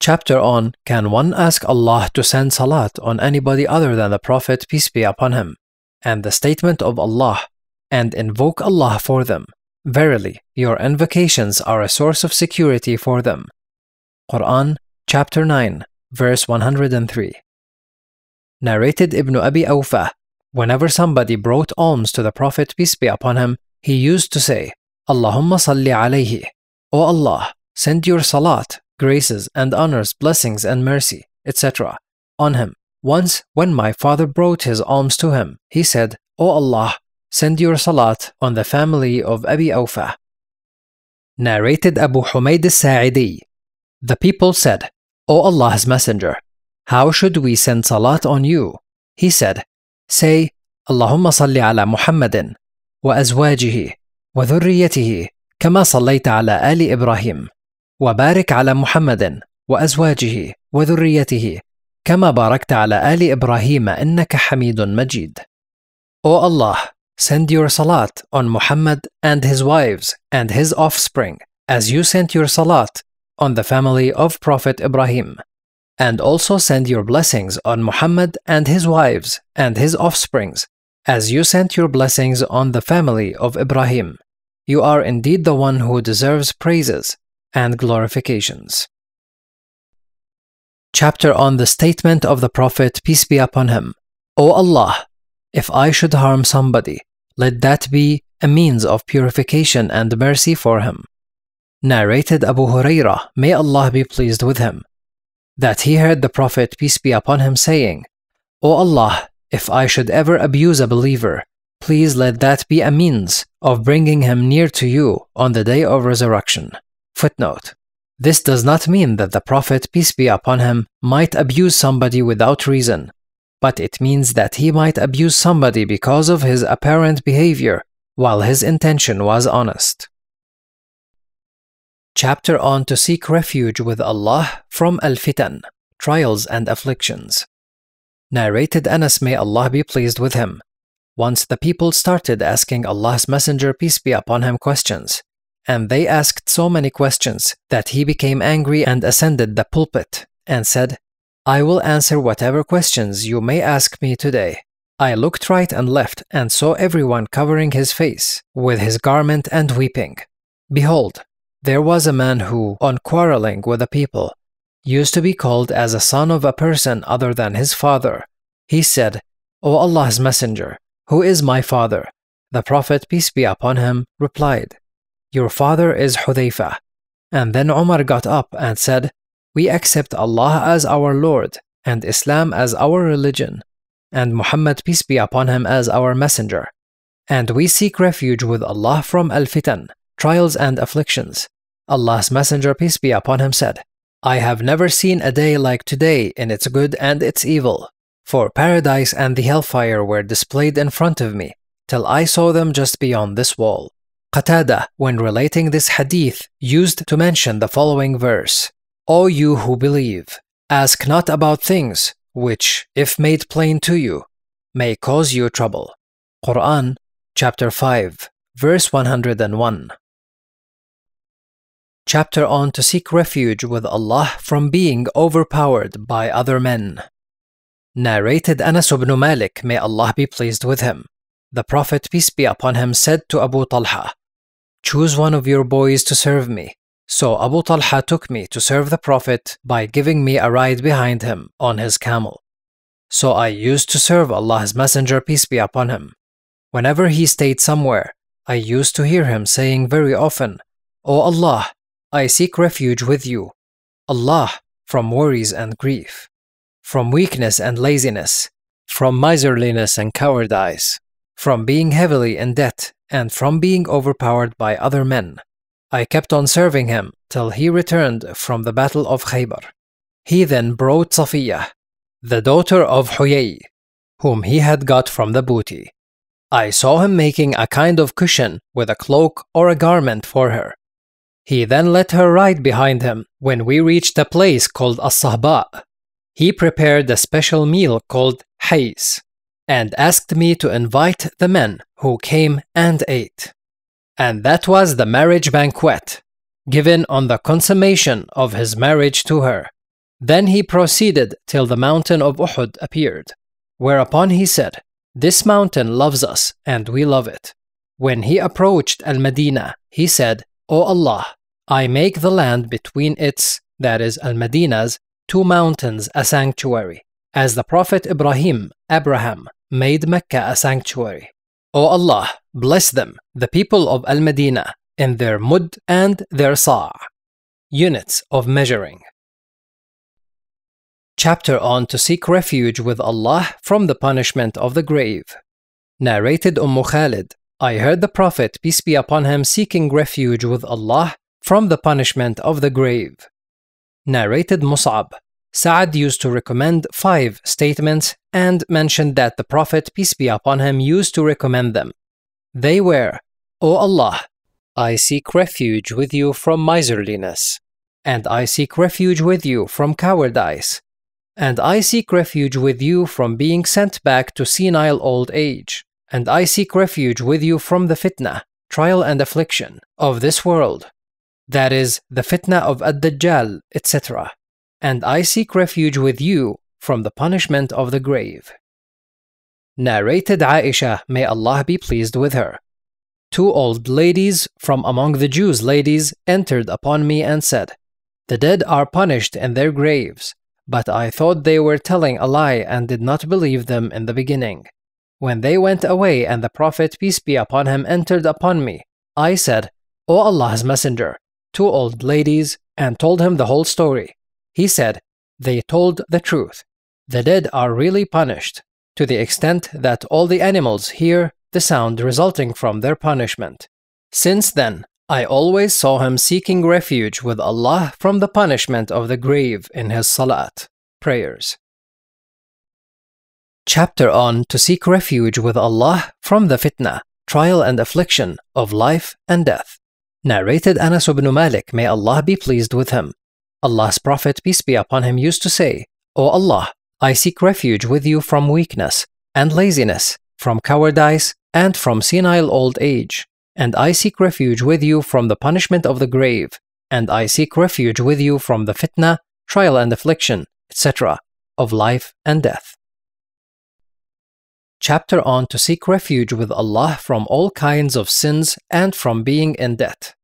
Chapter on Can One Ask Allah to Send Salat on Anybody Other Than the Prophet, peace be upon him, and the statement of Allah, and invoke Allah for them. Verily, your invocations are a source of security for them. Quran, chapter nine, verse one hundred three. Narrated Ibn Abi Awfa, whenever somebody brought alms to the Prophet, peace be upon him, he used to say, Allahumma salli alayhi. O Allah, send your salat, graces and honors, blessings and mercy, et cetera, on him. Once, when my father brought his alms to him, he said, O Allah, send your salat on the family of Abi Awfa. Narrated Abu Humayd al-Sa'idi, the people said, O Allah's Messenger, how should we send salat on you? He said, say, Allahumma salli ala Muhammadin wa azwajihi wa dhurriyatihi kama sallayta ala ali Ibrahim, wa barik ala Muhammadin wa azwajihi wa dhurriyatihi kama barakta ala ali Ibrahim, innaka hamidun majid. O Allah, send your salat on Muhammad and his wives and his offspring, as you sent your salat on the family of Prophet Ibrahim. And also send your blessings on Muhammad and his wives and his offsprings, as you sent your blessings on the family of Ibrahim. You are indeed the one who deserves praises and glorifications. Chapter on the statement of the Prophet, peace be upon him, O Allah, if I should harm somebody, let that be a means of purification and mercy for him. Narrated Abu Hurairah, may Allah be pleased with him, that he heard the Prophet, peace be upon him, saying, O Allah, if I should ever abuse a believer, please let that be a means of bringing him near to you on the day of resurrection. Footnote. This does not mean that the Prophet, peace be upon him, might abuse somebody without reason, but it means that he might abuse somebody because of his apparent behavior, while his intention was honest. Chapter on to seek refuge with Allah from al-fitan, trials and afflictions. Narrated Anas, may Allah be pleased with him, once the people started asking Allah's Messenger, peace be upon him, questions, and they asked so many questions that he became angry and ascended the pulpit and said, I will answer whatever questions you may ask me today. I looked right and left and saw everyone covering his face with his garment and weeping. Behold, there was a man who, on quarreling with the people, used to be called as a son of a person other than his father. He said, O Allah's Messenger, who is my father? The Prophet, peace be upon him, replied, Your father is Hudhayfah. And then Umar got up and said, We accept Allah as our Lord and Islam as our religion, and Muhammad, peace be upon him, as our messenger. And we seek refuge with Allah from al-fitan, trials and afflictions. Allah's Messenger, peace be upon him, said, I have never seen a day like today in its good and its evil. For paradise and the hellfire were displayed in front of me, till I saw them just beyond this wall. Qatada, when relating this hadith, used to mention the following verse, O you who believe, ask not about things which, if made plain to you, may cause you trouble. Quran, chapter five, verse one hundred and one. Chapter on to seek refuge with Allah from being overpowered by other men. Narrated Anas ibn Malik, may Allah be pleased with him. The Prophet, peace be upon him, said to Abu Talha, choose one of your boys to serve me. So Abu Talha took me to serve the Prophet by giving me a ride behind him on his camel. So I used to serve Allah's Messenger, peace be upon him. Whenever he stayed somewhere, I used to hear him saying very often, O Allah, I seek refuge with you, Allah, from worries and grief, from weakness and laziness, from miserliness and cowardice, from being heavily in debt, and from being overpowered by other men. I kept on serving him till he returned from the battle of Khaybar. He then brought Safiyyah, the daughter of Huyay, whom he had got from the booty. I saw him making a kind of cushion with a cloak or a garment for her. He then let her ride behind him. When we reached a place called As-Sahba, he prepared a special meal called Hays, and asked me to invite the men, who came and ate. And that was the marriage banquet, given on the consummation of his marriage to her. Then he proceeded till the mountain of Uhud appeared, whereupon he said, this mountain loves us, and we love it. When he approached Al-Medina, he said, O Allah, I make the land between its, that is Al-Medina's, two mountains a sanctuary, as the Prophet Ibrahim, Abraham, made Mecca a sanctuary. O Allah, bless them, the people of Al-Medina, in their mud and their sa', units of measuring. Chapter on to seek refuge with Allah from the punishment of the grave. Narrated Umm Khalid, I heard the Prophet, peace be upon him, seeking refuge with Allah from the punishment of the grave. Narrated Mus'ab, Sa'd used to recommend five statements and mentioned that the Prophet, peace be upon him, used to recommend them. They were, O Allah, I seek refuge with you from miserliness, and I seek refuge with you from cowardice, and I seek refuge with you from being sent back to senile old age, and I seek refuge with you from the fitna, trial and affliction, of this world, that is, the fitna of Ad-Dajjal, et cetera, and I seek refuge with you from the punishment of the grave. Narrated Aisha, may Allah be pleased with her. Two old ladies from among the Jews' ladies entered upon me and said, the dead are punished in their graves, but I thought they were telling a lie and did not believe them in the beginning. When they went away and the Prophet, peace be upon him, entered upon me, I said, O Allah's Messenger, two old ladies, and told him the whole story. He said, they told the truth. The dead are really punished, to the extent that all the animals hear the sound resulting from their punishment. Since then, I always saw him seeking refuge with Allah from the punishment of the grave in his salat, prayers. Chapter on to seek refuge with Allah from the fitna, trial and affliction of life and death. Narrated Anas ibn Malik, may Allah be pleased with him. Allah's Prophet, peace be upon him, used to say, O Allah, I seek refuge with you from weakness and laziness, from cowardice and from senile old age, and I seek refuge with you from the punishment of the grave, and I seek refuge with you from the fitna, trial and affliction, et cetera, of life and death. Chapter on to seek refuge with Allah from all kinds of sins and from being in debt.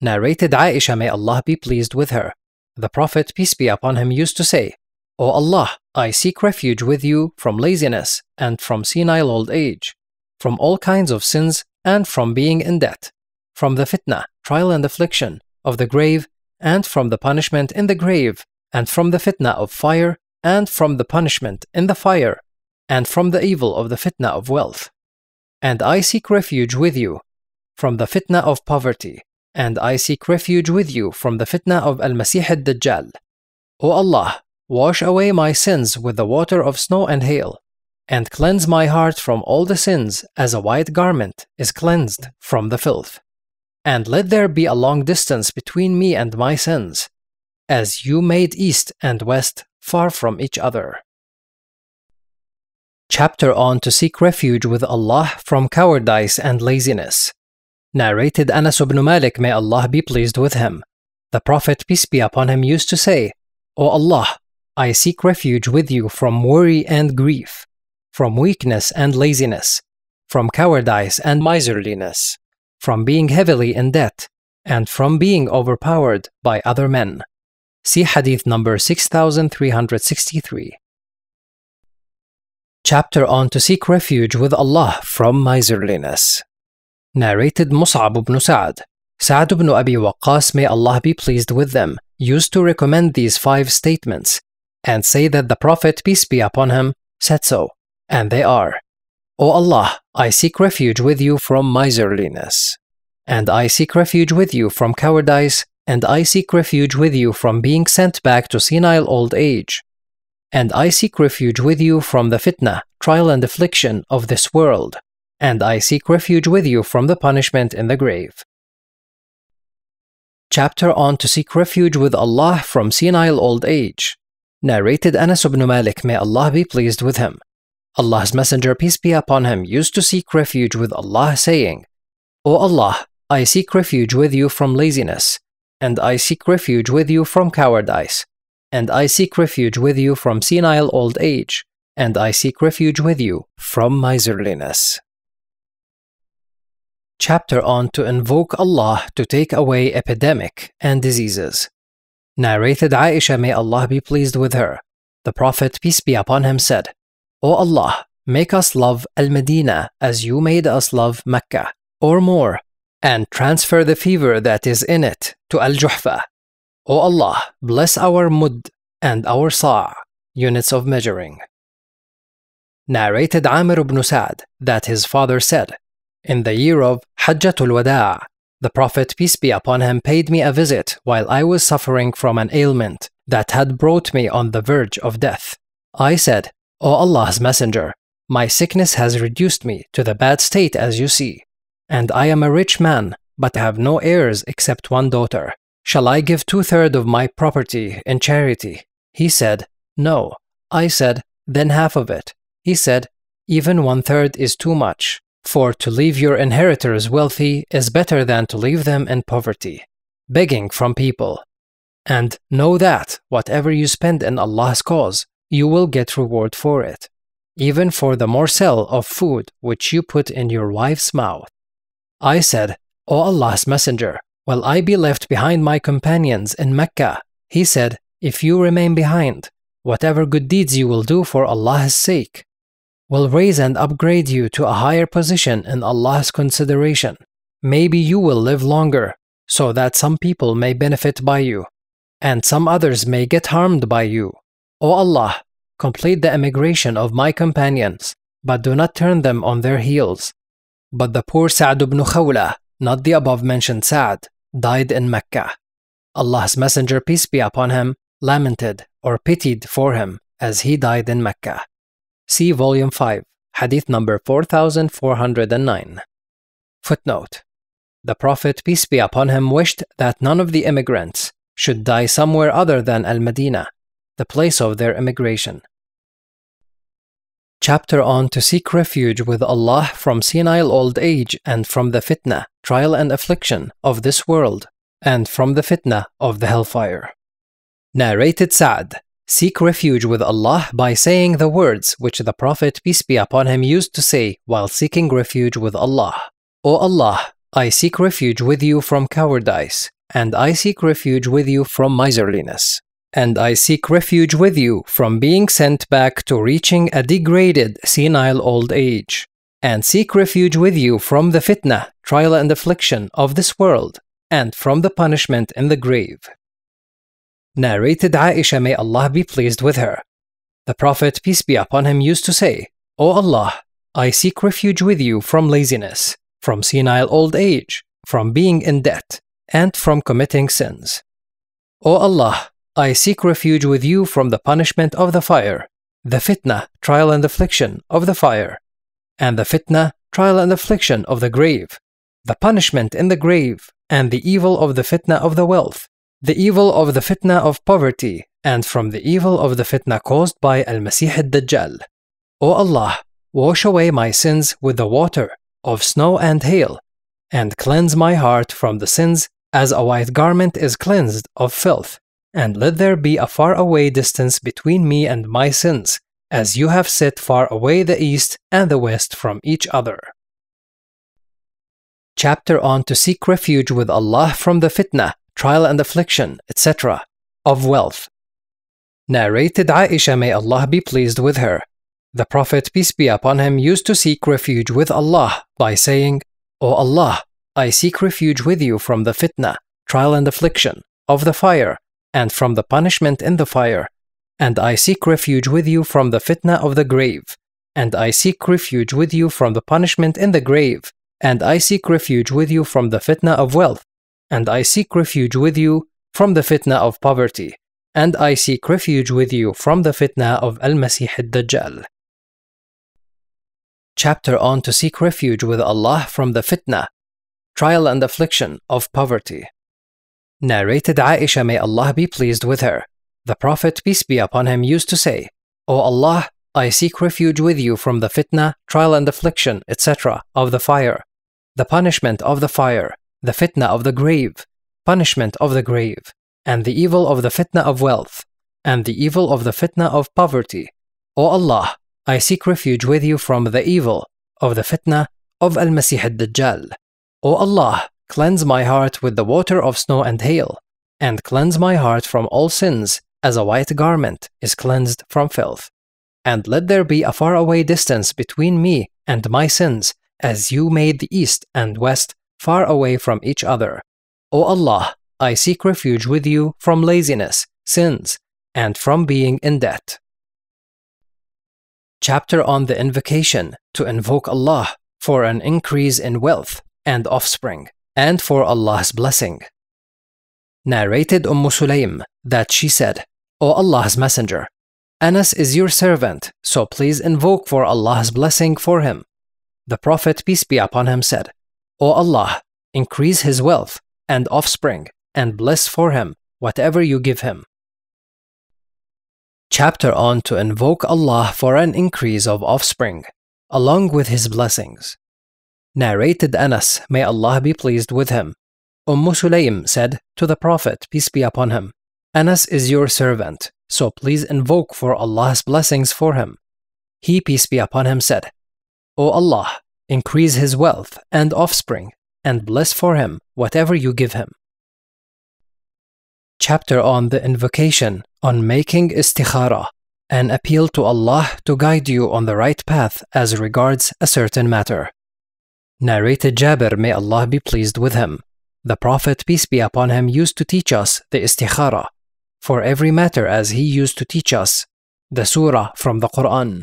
Narrated Aisha, may Allah be pleased with her. The Prophet, peace be upon him, used to say, O Allah, I seek refuge with you from laziness and from senile old age, from all kinds of sins and from being in debt, from the fitna, trial and affliction, of the grave, and from the punishment in the grave, and from the fitna of fire, and from the punishment in the fire, and from the evil of the fitna of wealth. And I seek refuge with you from the fitna of poverty, and I seek refuge with you from the fitna of Al-Masih ad-Dajjal. O Allah, Wash away my sins with the water of snow and hail, and cleanse my heart from all the sins as a white garment is cleansed from the filth. And let there be a long distance between me and my sins, as you made east and west far from each other. Chapter on to seek refuge with Allah from cowardice and laziness. Narrated Anas ibn Malik, may Allah be pleased with him. The Prophet, peace be upon him, used to say, O Allah, I seek refuge with you from worry and grief, from weakness and laziness, from cowardice and miserliness, from being heavily in debt, and from being overpowered by other men. See hadith number six thousand three hundred sixty-three. Chapter on to seek refuge with Allah from miserliness. Narrated Mus'ab ibn Sa'd. Sa'd ibn Abi Waqqas, may Allah be pleased with them, used to recommend these five statements, and say that the Prophet, peace be upon him, said so, and they are, O Allah, I seek refuge with you from miserliness, and I seek refuge with you from cowardice, and I seek refuge with you from being sent back to senile old age, and I seek refuge with you from the fitna, trial and affliction of this world, and I seek refuge with you from the punishment in the grave. Chapter on to seek refuge with Allah from senile old age. Narrated Anas ibn Malik, may Allah be pleased with him. Allah's Messenger, peace be upon him, used to seek refuge with Allah, saying, O Allah, I seek refuge with you from laziness, and I seek refuge with you from cowardice, and I seek refuge with you from senile old age, and I seek refuge with you from miserliness. Chapter on to invoke Allah to take away epidemic and diseases. Narrated Aisha, may Allah be pleased with her. The Prophet, peace be upon him, said, O Allah, make us love Al-Medina as you made us love Mecca, or more, and transfer the fever that is in it to Al-Juhfa. O Allah, bless our mud and our sa', units of measuring. Narrated Amr ibn Sa'd, that his father said, in the year of Hajjatul Wada', the Prophet, peace be upon him, paid me a visit while I was suffering from an ailment that had brought me on the verge of death. I said, O Allah's Messenger, my sickness has reduced me to the bad state as you see, and I am a rich man, but have no heirs except one daughter. Shall I give two-thirds of my property in charity? He said, No. I said, Then half of it. He said, Even one-third is too much. For to leave your inheritors wealthy is better than to leave them in poverty, begging from people. And know that whatever you spend in Allah's cause, you will get reward for it, even for the morsel of food which you put in your wife's mouth. I said, O Allah's Messenger, will I be left behind my companions in Mecca? He said, If you remain behind, whatever good deeds you will do for Allah's sake will raise and upgrade you to a higher position in Allah's consideration. Maybe you will live longer, so that some people may benefit by you, and some others may get harmed by you. O Allah, complete the emigration of my companions, but do not turn them on their heels. But the poor Sa'd ibn Khawla, not the above-mentioned Sa'd, died in Mecca. Allah's Messenger, peace be upon him, lamented or pitied for him as he died in Mecca. See Volume five, Hadith number four thousand four hundred nine. Footnote. The Prophet, peace be upon him, wished that none of the immigrants should die somewhere other than Al-Medina, the place of their immigration. Chapter on to seek refuge with Allah from senile old age and from the fitna, trial and affliction of this world, and from the fitna of the hellfire. Narrated Sa'd. Seek refuge with Allah by saying the words which the Prophet, peace be upon him, used to say while seeking refuge with Allah. O Allah, I seek refuge with you from cowardice, and I seek refuge with you from miserliness, and I seek refuge with you from being sent back to reaching a degraded, senile old age, and seek refuge with you from the fitna, trial and affliction of this world, and from the punishment in the grave. Narrated Aisha, may Allah be pleased with her. The Prophet, peace be upon him, used to say, O Allah, I seek refuge with you from laziness, from senile old age, from being in debt, and from committing sins. O Allah, I seek refuge with you from the punishment of the fire, the fitna, trial and affliction of the fire, and the fitna, trial and affliction of the grave, the punishment in the grave, and the evil of the fitna of the wealth, the evil of the fitna of poverty, and from the evil of the fitna caused by Al-Masih al-Dajjal. O Allah, wash away my sins with the water of snow and hail, and cleanse my heart from the sins as a white garment is cleansed of filth, and let there be a far away distance between me and my sins, as you have set far away the east and the west from each other. Chapter on to seek refuge with Allah from the fitna, trial and affliction, et cetera, of wealth. Narrated Aisha, may Allah be pleased with her. The Prophet, peace be upon him, used to seek refuge with Allah by saying, O Allah, I seek refuge with you from the fitna, trial and affliction, of the fire, and from the punishment in the fire, and I seek refuge with you from the fitna of the grave, and I seek refuge with you from the punishment in the grave, and I seek refuge with you from the fitna of wealth, and I seek refuge with you from the fitna of poverty, and I seek refuge with you from the fitna of Al-Masih al-Dajjal. Chapter on to seek refuge with Allah from the fitna, trial and affliction of poverty. Narrated Aisha, may Allah be pleased with her. The Prophet, peace be upon him, used to say, O Allah, I seek refuge with you from the fitna, trial and affliction, et cetera, of the fire, the punishment of the fire, the fitna of the grave, punishment of the grave, and the evil of the fitna of wealth, and the evil of the fitna of poverty. O Allah, I seek refuge with you from the evil of the fitna of Al-Masih al-Dajjal. O Allah, cleanse my heart with the water of snow and hail, and cleanse my heart from all sins, as a white garment is cleansed from filth. And let there be a far away distance between me and my sins, as you made the east and west far away from each other. O Allah, I seek refuge with you from laziness, sins, and from being in debt. Chapter on the invocation, to invoke Allah for an increase in wealth and offspring, and for Allah's blessing. Narrated Umm Sulaim that she said, O Allah's Messenger, Anas is your servant, so please invoke for Allah's blessing for him. The Prophet, peace be upon him, said, O Allah, increase his wealth and offspring, and bless for him whatever you give him. Chapter on to invoke Allah for an increase of offspring, along with his blessings. Narrated Anas, may Allah be pleased with him. Umm Sulaim said to the Prophet, peace be upon him, Anas is your servant, so please invoke for Allah's blessings for him. He, peace be upon him, said, O Allah, increase his wealth and offspring, and bless for him whatever you give him. Chapter on the invocation, on making istikhara, an appeal to Allah to guide you on the right path as regards a certain matter. Narrated Jabir, may Allah be pleased with him. The Prophet, peace be upon him, used to teach us the istikhara for every matter, as he used to teach us the surah from the Quran.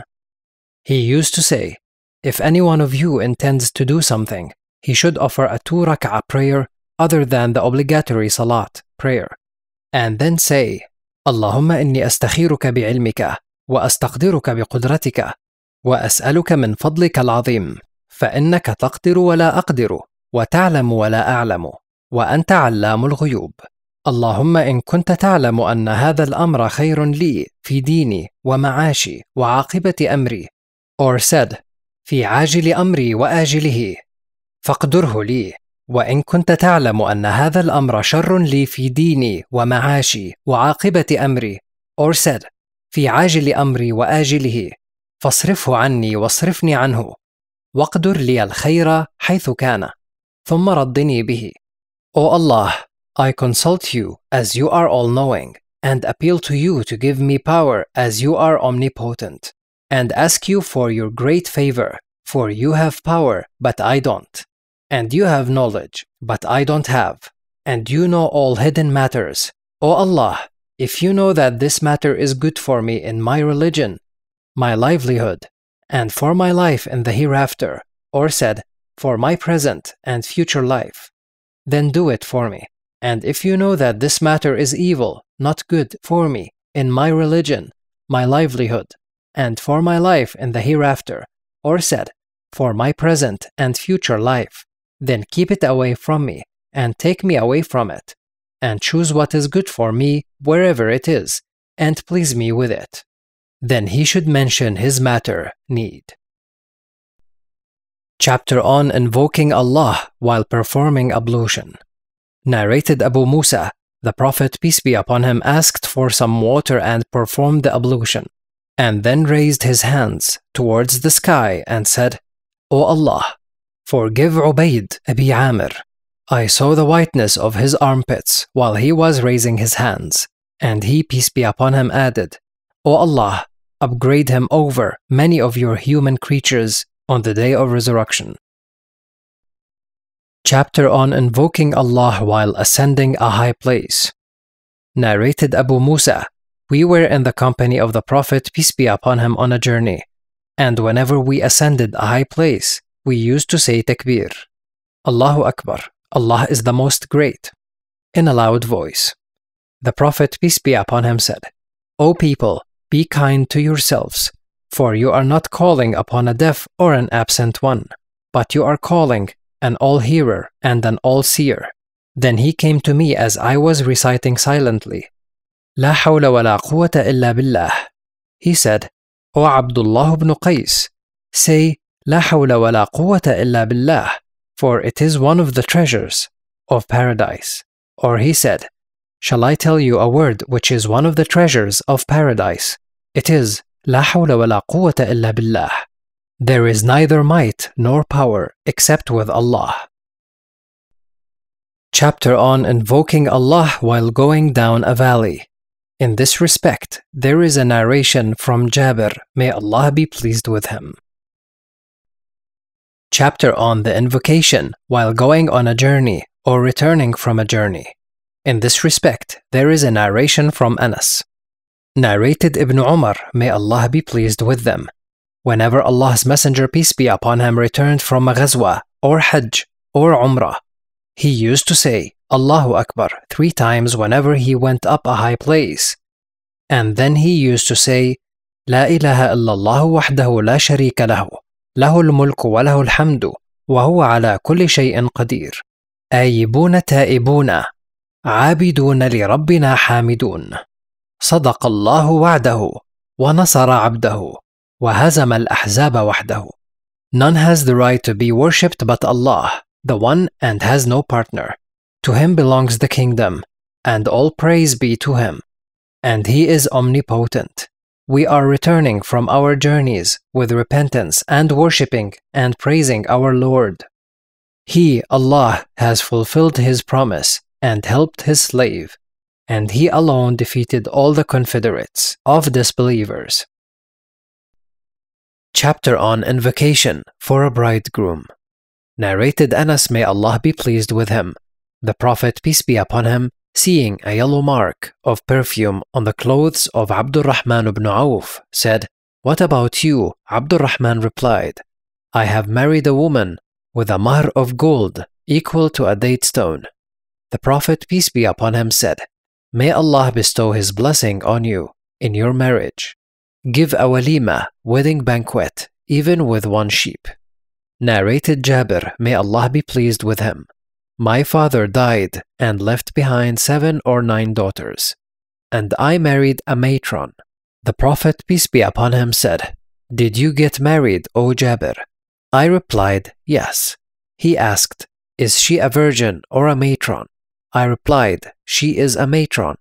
He used to say, if any one of you intends to do something, he should offer a two rak'ah prayer other than the obligatory salat prayer, and then say, Allahumma inni astakhiruka bi'ilmika, wa astaqdiruka biqudratika, wa as'aluka min fadlika al-azim, فَإِنَّكَ تَقْدِرُ وَلَا أَقْدِرُ وَتَعْلَمُ وَلَا أَعْلَمُ وَأَنْتَ عَلَّامُ الْغُيُوبِ اللهم إن كنت تعلم أن هذا الأمر خير لي في ديني ومعاشي وعاقبة أمري, or said, في عاجل أمري وآجله, فاقدره لي, وإن كنت تعلم أن هذا الأمر شر لي في ديني ومعاشي وعاقبة أمري, or said, في عاجل أمري وآجله, فاصرفه عني واصرفني عنه, وَقْدُرْ لِيَ الْخَيْرَ حَيْثُ كَانَ ثُمَّ رَضِّنِي بِهِ. O Allah, I consult you as you are all-knowing, and appeal to you to give me power as you are omnipotent, and ask you for your great favor, for you have power, but I don't, and you have knowledge, but I don't have, and you know all hidden matters. O Allah, if you know that this matter is good for me in my religion, my livelihood, and for my life in the hereafter, or said, for my present and future life, then do it for me. And if you know that this matter is evil, not good for me in my religion, my livelihood, and for my life in the hereafter, or said, for my present and future life, then keep it away from me, and take me away from it, and choose what is good for me wherever it is, and please me with it. Then he should mention his matter, need. Chapter on invoking Allah while performing ablution. Narrated Abu Musa, the Prophet peace be upon him asked for some water and performed the ablution, and then raised his hands towards the sky and said, O Allah, forgive Ubayd Abi Amir. I saw the whiteness of his armpits while he was raising his hands, and he peace be upon him added, O Allah, upgrade him over many of your human creatures on the day of resurrection. Chapter on invoking Allah while ascending a high place. Narrated Abu Musa, we were in the company of the Prophet peace be upon him on a journey, and whenever we ascended a high place, we used to say takbir, Allahu Akbar, Allah is the most great, in a loud voice. The Prophet peace be upon him said, O people, be kind to yourselves, for you are not calling upon a deaf or an absent one, but you are calling an all-hearer and an all-seer. Then he came to me as I was reciting silently, La hawla wa la quwwata illa billah. He said, O Abdullah ibn Qais, say, La hawla wa la quwwata illa billah, for it is one of the treasures of paradise. Or he said, Shall I tell you a word which is one of the treasures of paradise? It is, La hawla wa la quwwata illa billah. There is neither might nor power except with Allah. Chapter on invoking Allah while going down a valley. In this respect, there is a narration from Jabir, may Allah be pleased with him. Chapter on the invocation while going on a journey or returning from a journey. In this respect, there is a narration from Anas. Narrated Ibn Umar, may Allah be pleased with them. Whenever Allah's Messenger, peace be upon him, returned from a ghazwa, or hajj, or umrah, he used to say, Allahu Akbar, three times whenever he went up a high place. And then he used to say, La ilaha illallah wahdahu la sharika lahu, lahul mulku wa lahul hamdu, wa huwa ala kulli shay'in qadir. Ayibuna ta'ibuna, abiduna li rabbina hamidun. Sadaqa Allahu wa'dahu, wa nasara abdahu. وَهَزَمَ الْأَحْزَابَ وَحْدَهُ. None has the right to be worshipped but Allah, the One, and has no partner. To Him belongs the kingdom, and all praise be to Him. And He is omnipotent. We are returning from our journeys with repentance and worshipping and praising our Lord. He, Allah, has fulfilled His promise and helped His slave, and He alone defeated all the confederates of disbelievers. Chapter on invocation for a bridegroom. Narrated Anas, may Allah be pleased with him. The Prophet, peace be upon him, seeing a yellow mark of perfume on the clothes of Abdurrahman ibn Awf, said, What about you? Abdurrahman replied, I have married a woman with a mahr of gold equal to a date stone. The Prophet, peace be upon him, said, May Allah bestow His blessing on you in your marriage. Give a walima, wedding banquet, even with one sheep. Narrated Jabir, may Allah be pleased with him. My father died and left behind seven or nine daughters, and I married a matron. The Prophet, peace be upon him, said, Did you get married, O Jabir? I replied, Yes. He asked, Is she a virgin or a matron? I replied, She is a matron.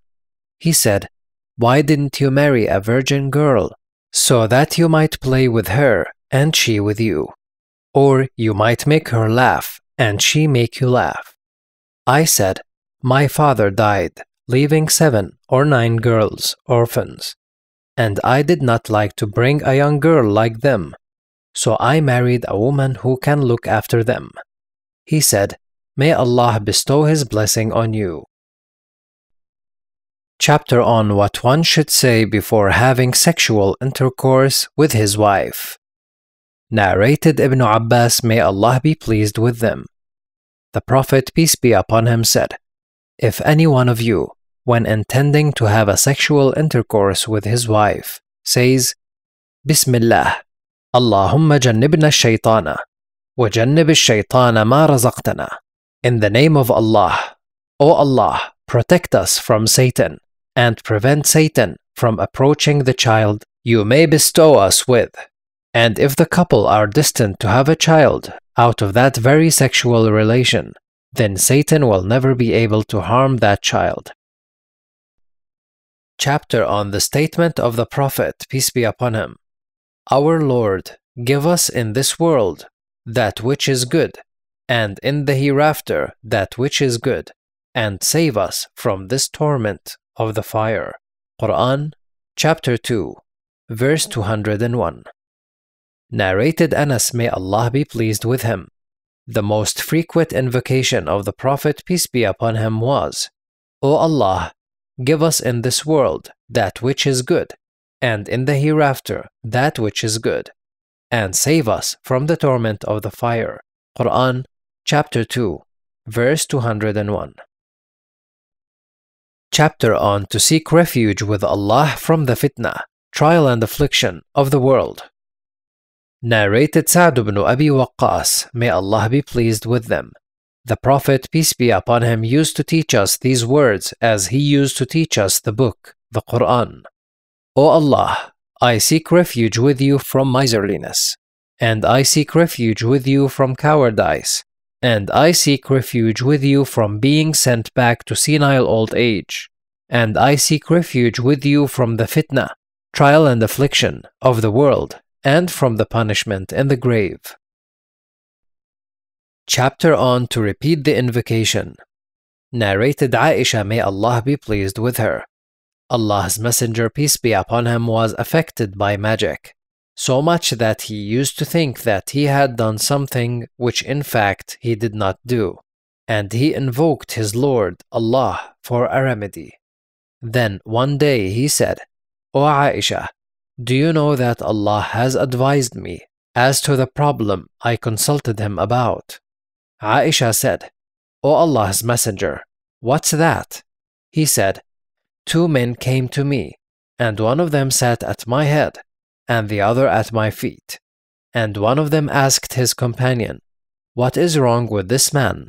He said, Why didn't you marry a virgin girl, so that you might play with her and she with you? Or you might make her laugh and she make you laugh. I said, My father died, leaving seven or nine girls, orphans, and I did not like to bring a young girl like them, so I married a woman who can look after them. He said, May Allah bestow His blessing on you. Chapter on what one should say before having sexual intercourse with his wife. Narrated Ibn Abbas, may Allah be pleased with them. The Prophet, peace be upon him, said, If any one of you, when intending to have a sexual intercourse with his wife, says, Bismillah, Allahumma jannibna shaytana, wa jannib shaytana ma razaqtana. In the name of Allah, O Allah, protect us from Satan, and prevent Satan from approaching the child you may bestow us with. And if the couple are destined to have a child out of that very sexual relation, then Satan will never be able to harm that child. Chapter on the statement of the Prophet, peace be upon him. Our Lord, give us in this world that which is good, and in the hereafter that which is good, and save us from this torment of the fire. Quran, chapter two, verse two hundred and one. Narrated Anas, may Allah be pleased with him. The most frequent invocation of the Prophet, peace be upon him, was, O Allah, give us in this world that which is good, and in the hereafter that which is good, and save us from the torment of the fire. Quran, chapter two, verse two hundred and one. Chapter on to seek refuge with Allah from the fitna, trial and affliction of the world. Narrated Sa'd ibn Abi Waqqas, may Allah be pleased with them. The Prophet, peace be upon him, used to teach us these words as he used to teach us the book, the Quran. O Allah, I seek refuge with you from miserliness, and I seek refuge with you from cowardice, and I seek refuge with you from being sent back to senile old age, and I seek refuge with you from the fitna, trial and affliction of the world, and from the punishment in the grave. Chapter on to repeat the invocation. Narrated Aisha, may Allah be pleased with her. Allah's Messenger, peace be upon him, was affected by magic, so much that he used to think that he had done something which in fact he did not do, and he invoked his Lord, Allah, for a remedy. Then one day he said, O Aisha, do you know that Allah has advised me as to the problem I consulted him about? Aisha said, O Allah's Messenger, what's that? He said, two men came to me, and one of them sat at my head, and the other at my feet. And one of them asked his companion, what is wrong with this man?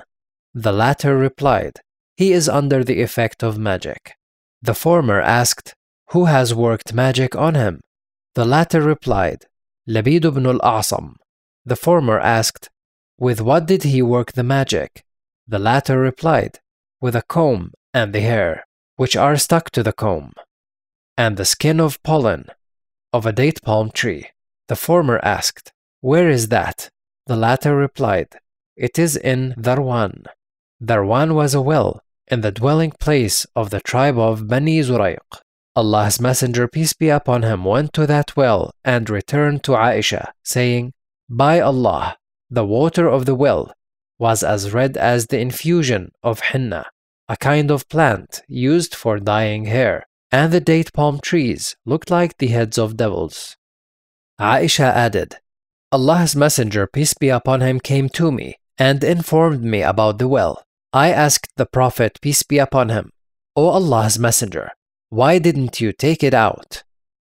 The latter replied, he is under the effect of magic. The former asked, who has worked magic on him? The latter replied, Labid ibn al-A'sam. The former asked, with what did he work the magic? The latter replied, with a comb and the hair, which are stuck to the comb, and the skin of pollen of a date palm tree. The former asked, where is that? The latter replied, it is in Dharwan. Dharwan was a well in the dwelling place of the tribe of Bani Zurayq. Allah's Messenger, peace be upon him, went to that well and returned to Aisha, saying, by Allah, the water of the well was as red as the infusion of henna, a kind of plant used for dyeing hair, and the date palm trees looked like the heads of devils. Aisha added, Allah's Messenger, peace be upon him, came to me and informed me about the well. I asked the Prophet, peace be upon him, O Allah's Messenger, why didn't you take it out?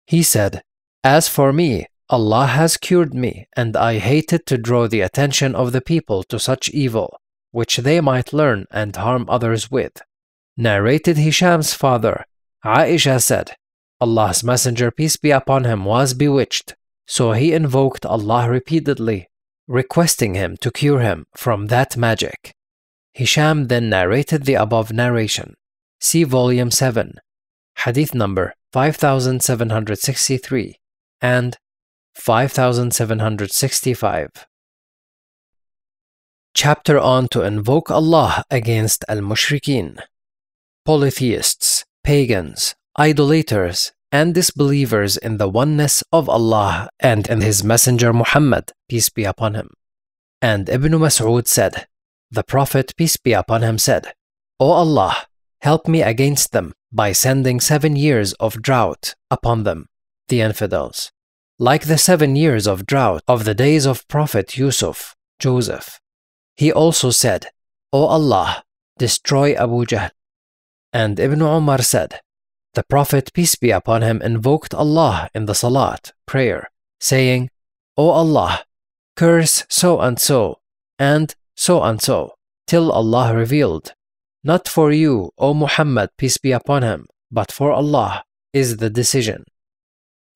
He said, as for me, Allah has cured me, and I hated to draw the attention of the people to such evil, which they might learn and harm others with. Narrated Hisham's father, Aisha said, Allah's Messenger, peace be upon him, was bewitched, so he invoked Allah repeatedly, requesting him to cure him from that magic. Hisham then narrated the above narration. See Volume seven, Hadith number five thousand seven hundred sixty-three and five thousand seven hundred sixty-five. Chapter on to invoke Allah against al-mushrikeen, polytheists, pagans, idolaters, and disbelievers in the oneness of Allah and in His Messenger Muhammad, peace be upon him. And Ibn Mas'ud said, the Prophet, peace be upon him, said, O Allah, help me against them by sending seven years of drought upon them, the infidels, like the seven years of drought of the days of Prophet Yusuf, Joseph. He also said, O Allah, destroy Abu Jahl. And Ibn Umar said, the Prophet, peace be upon him, invoked Allah in the salat, prayer, saying, O Allah, curse so and so, and so and so, till Allah revealed. Not for you, O Muhammad, peace be upon him, but for Allah is the decision.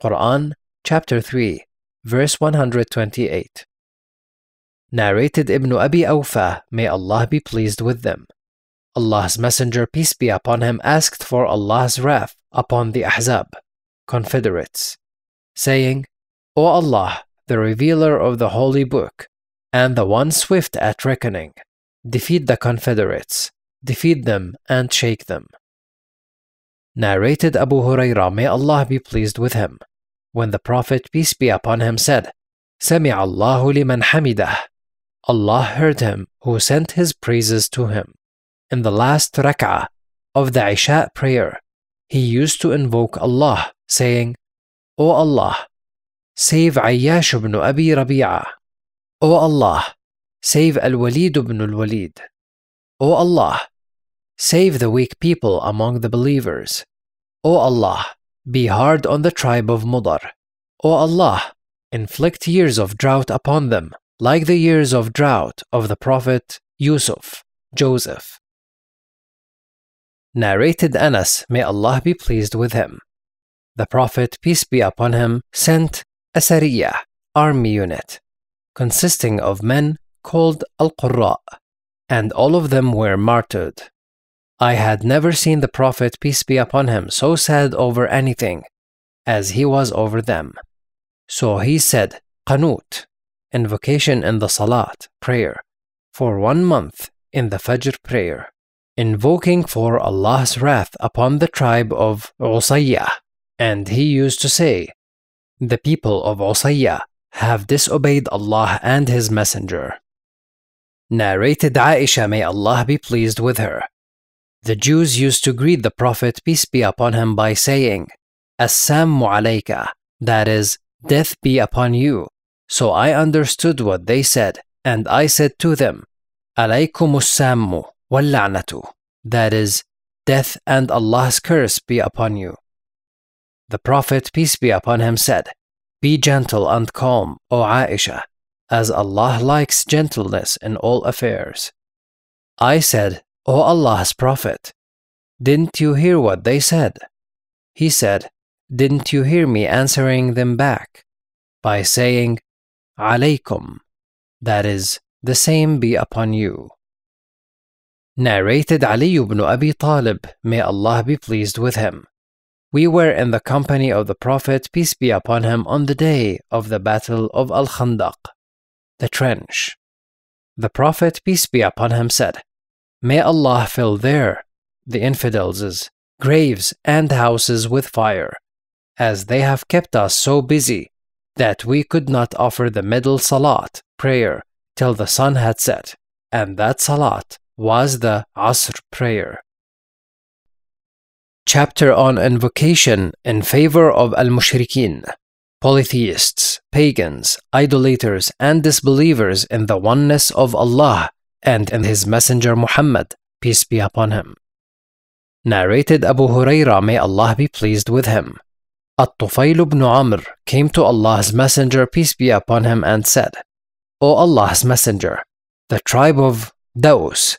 Quran, chapter three, verse one hundred twenty-eight. Narrated Ibn Abi Awfa, may Allah be pleased with them. Allah's Messenger, peace be upon him, asked for Allah's wrath upon the Ahzab, confederates, saying, O Allah, the revealer of the Holy Book, and the one swift at reckoning, defeat the confederates, defeat them and shake them. Narrated Abu Hurairah, may Allah be pleased with him, when the Prophet, peace be upon him, said, Sami'a Allahu liman hamidah. Allah heard him who sent his praises to him. In the last rak'ah of the Isha prayer, he used to invoke Allah, saying, O Allah, save Ayyash ibn Abi Rabi'ah. O Allah, save Al-Walid ibn Al-Walid. O Allah, save the weak people among the believers. O Allah, be hard on the tribe of Mudar. O Allah, inflict years of drought upon them, like the years of drought of the Prophet Yusuf, Joseph. Narrated Anas, may Allah be pleased with him. The Prophet, peace be upon him, sent a Sariyah, army unit, consisting of men called Al-Qurra, and all of them were martyred. I had never seen the Prophet, peace be upon him, so sad over anything as he was over them. So he said Qanut, invocation in the Salat, prayer, for one month in the Fajr prayer, invoking for Allah's wrath upon the tribe of Usayyah, and he used to say, the people of Usayyah have disobeyed Allah and His Messenger. Narrated Aisha, may Allah be pleased with her. The Jews used to greet the Prophet, peace be upon him, by saying, As-Sammu alayka, that is, death be upon you. So I understood what they said, and I said to them, Alaykum as-Sammu wal-la'natu, that is, death and Allah's curse be upon you. The Prophet, peace be upon him, said, Be gentle and calm, O Aisha, as Allah likes gentleness in all affairs. I said, O Allah's Prophet, didn't you hear what they said? He said, didn't you hear me answering them back by saying, Alaykum, that is, the same be upon you. Narrated Ali ibn Abi Talib, may Allah be pleased with him. We were in the company of the Prophet, peace be upon him, on the day of the battle of Al-Khandaq, the trench. The Prophet, peace be upon him, said, May Allah fill their, the infidels' graves and houses with fire, as they have kept us so busy that we could not offer the middle salat, prayer, till the sun had set, and that salat was the Asr prayer. Chapter on invocation in favor of al-mushrikeen, polytheists, pagans, idolaters, and disbelievers in the oneness of Allah and in His Messenger Muhammad, peace be upon him. Narrated Abu Hurairah, may Allah be pleased with him. At-Tufayl ibn Amr came to Allah's Messenger, peace be upon him, and said, O Allah's Messenger, the tribe of Daus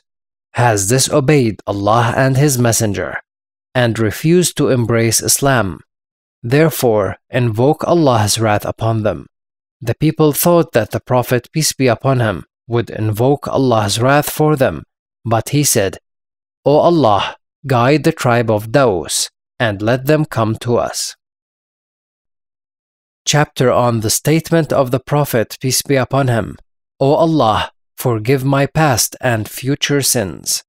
has disobeyed Allah and His Messenger, and refused to embrace Islam. Therefore, invoke Allah's wrath upon them. The people thought that the Prophet, peace be upon him, would invoke Allah's wrath for them, but he said, O Allah, guide the tribe of Daus, and let them come to us. Chapter on the statement of the Prophet, peace be upon him, O Allah, forgive my past and future sins.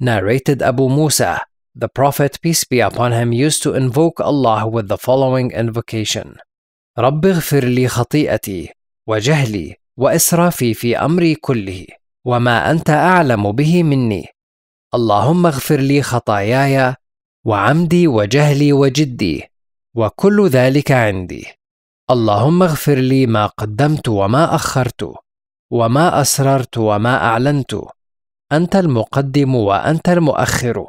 Narrated Abu Musa, the Prophet, peace be upon him, used to invoke Allah with the following invocation, رَبِّ اغْفِرْ لِي خَطِيئَتِي وَجَهْلِي وإسرافي في أمري كله وما أنت أعلم به مني اللهم اغفر لي خطاياي وعمدي وجهلي وجدي وكل ذلك عندي اللهم اغفر لي ما قدمت وما أخرت وما أسررت وما أعلنت أنت المقدم وأنت المؤخر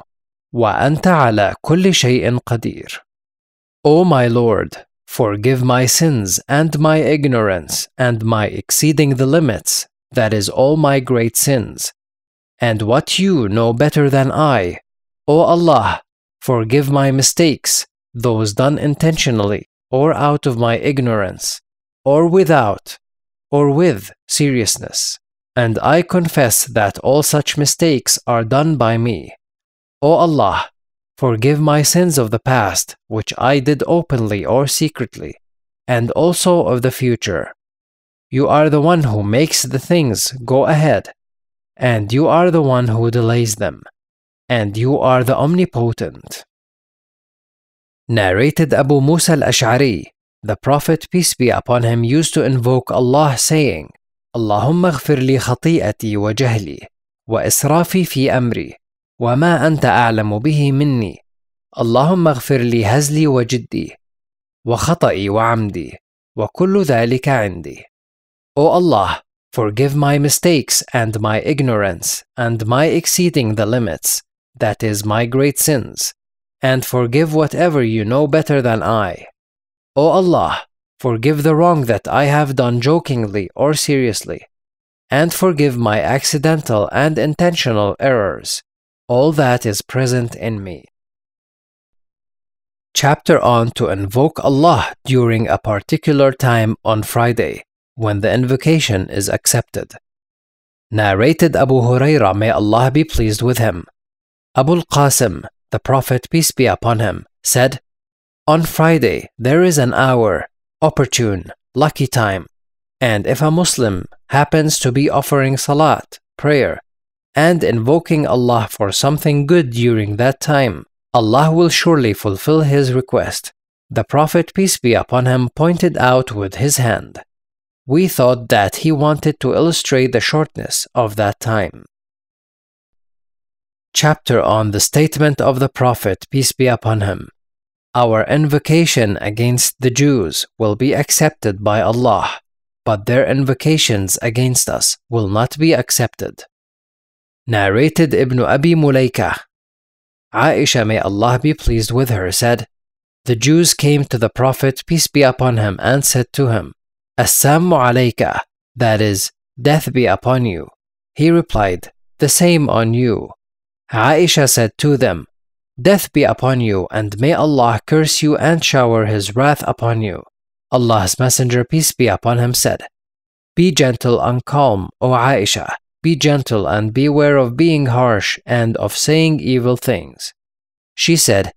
وأنت على كل شيء قدير. O my Lord, forgive my sins and my ignorance and my exceeding the limits, that is all my great sins, and what you know better than I. O Allah, forgive my mistakes, those done intentionally, or out of my ignorance, or without, or with seriousness, and I confess that all such mistakes are done by me. O Allah, forgive my sins of the past, which I did openly or secretly, and also of the future. You are the one who makes the things go ahead, and you are the one who delays them, and you are the Omnipotent. Narrated Abu Musa al-Ash'ari, the Prophet, peace be upon him, used to invoke Allah saying, Allahumma اغفر لي خطيئتي وجهلي وإسرافي في أمري وما أنت أعلم به مني. اللهم اغفر لي هزلي وجدي وخطئي وعمدي وكل ذلك عندي. O Allah, forgive my mistakes and my ignorance and my exceeding the limits, that is my great sins, and forgive whatever you know better than I. O Allah, forgive the wrong that I have done jokingly or seriously, and forgive my accidental and intentional errors, all that is present in me. Chapter on to invoke Allah during a particular time on Friday, when the invocation is accepted. Narrated Abu Hurairah, may Allah be pleased with him. Abul Qasim, the Prophet, peace be upon him, said, On Friday there is an hour, opportune, lucky time, and if a Muslim happens to be offering salat, prayer, and invoking Allah for something good during that time, Allah will surely fulfill his request. The Prophet, peace be upon him, pointed out with his hand. We thought that he wanted to illustrate the shortness of that time. Chapter on the statement of the Prophet, peace be upon him. Our invocation against the Jews will be accepted by Allah, but their invocations against us will not be accepted. Narrated Ibn Abi Mulaykah, Aisha, may Allah be pleased with her, said, The Jews came to the Prophet, peace be upon him, and said to him, As-Sammu alayka, that is, death be upon you. He replied, The same on you. Aisha said to them, Death be upon you, and may Allah curse you and shower His wrath upon you. Allah's Messenger, peace be upon him, said, Be gentle and calm, O Aisha. Be gentle and beware of being harsh and of saying evil things. She said,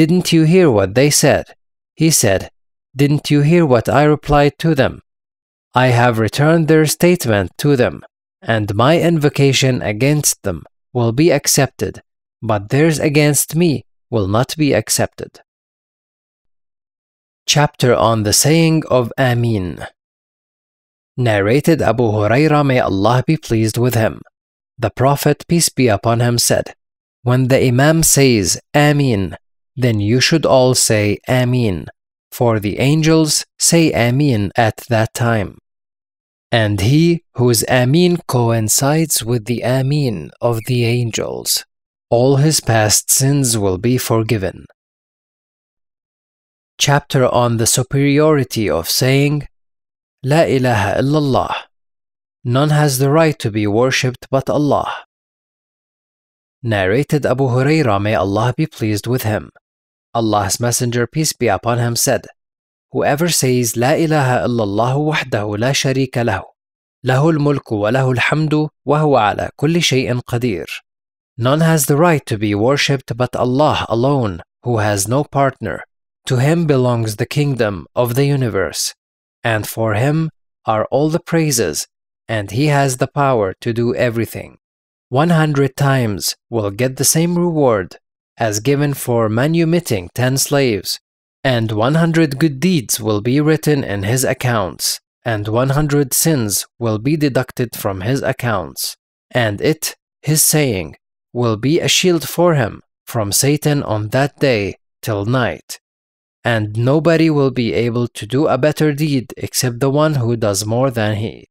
Didn't you hear what they said? He said, Didn't you hear what I replied to them? I have returned their statement to them, and my invocation against them will be accepted, but theirs against me will not be accepted. Chapter on the saying of Ameen. Narrated Abu Hurairah, may Allah be pleased with him. The Prophet, peace be upon him, said, When the Imam says Ameen, then you should all say Ameen, for the angels say Ameen at that time. And he whose Ameen coincides with the Ameen of the angels, all his past sins will be forgiven. Chapter on the superiority of saying La ilaha illallah. None has the right to be worshipped but Allah. Narrated Abu Hurairah, may Allah be pleased with him. Allah's Messenger, peace be upon him, said, Whoever says La ilaha illallah wahdahu la sharika lahu, lahul mulku wa lahul hamdu wa huwa ala kulli shay'in qadir. None has the right to be worshipped but Allah alone, who has no partner. To him belongs the kingdom of the universe, and for him are all the praises, and he has the power to do everything. One hundred times will get the same reward as given for manumitting ten slaves, and one hundred good deeds will be written in his accounts, and one hundred sins will be deducted from his accounts, and it, his saying, will be a shield for him from Satan on that day till night. And nobody will be able to do a better deed except the one who does more than he.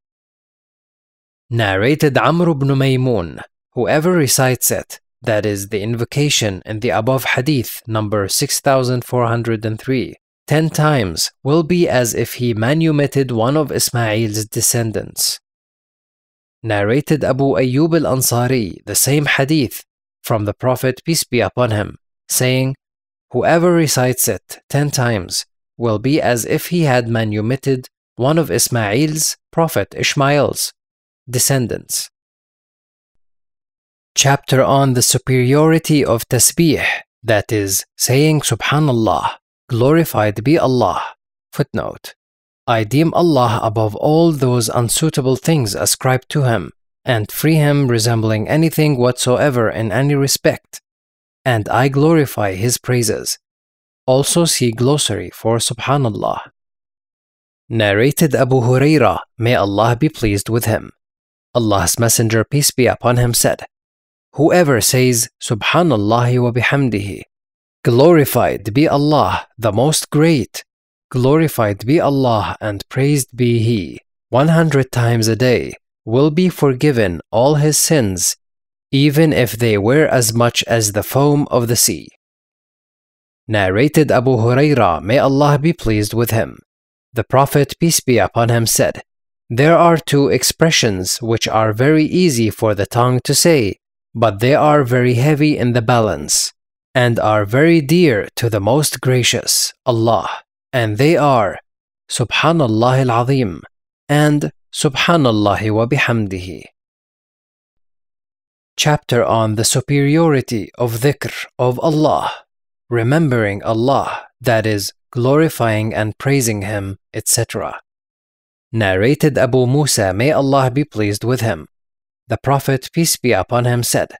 Narrated Amr ibn Maymun, whoever recites it, that is the invocation in the above hadith number six thousand four hundred three, ten times will be as if he manumitted one of Ismail's descendants. Narrated Abu Ayyub al-Ansari the same hadith from the Prophet peace be upon him, saying, whoever recites it ten times will be as if he had manumitted one of Ismail's, Prophet Ishmael's, descendants. Chapter on the superiority of tasbih, that is, saying Subhanallah, glorified be Allah. Footnote: I deem Allah above all those unsuitable things ascribed to Him, and free Him resembling anything whatsoever in any respect, and I glorify His praises. Also see glossary for Subhanallah. Narrated Abu Hurairah, may Allah be pleased with him. Allah's Messenger, peace be upon him, said, whoever says Subhanallah wa bihamdihi, glorified be Allah, the most great, glorified be Allah and praised be He, one hundred times a day, will be forgiven all his sins, even if they were as much as the foam of the sea. Narrated Abu Hurairah, may Allah be pleased with him. The Prophet, peace be upon him, said, there are two expressions which are very easy for the tongue to say, but they are very heavy in the balance, and are very dear to the most gracious, Allah, and they are Subhanallah al-Azim and Subhanallah wa bihamdihi. Chapter on the superiority of dhikr of Allah, remembering Allah, that is, glorifying and praising Him, et cetera. Narrated Abu Musa, may Allah be pleased with him. The Prophet, peace be upon him, said,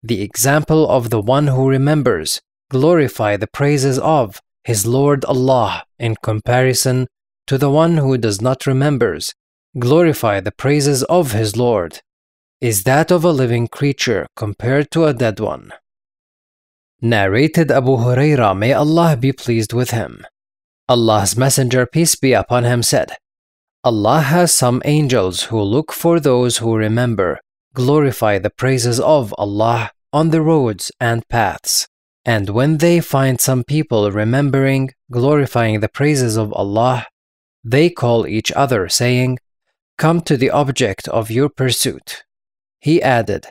the example of the one who remembers, glorify the praises of his Lord Allah in comparison to the one who does not remembers, glorify the praises of his Lord, is that of a living creature compared to a dead one. Narrated Abu Hurairah, may Allah be pleased with him. Allah's Messenger, peace be upon him, said, Allah has some angels who look for those who remember, glorify the praises of Allah on the roads and paths. And when they find some people remembering, glorifying the praises of Allah, they call each other, saying, come to the object of your pursuit. He added,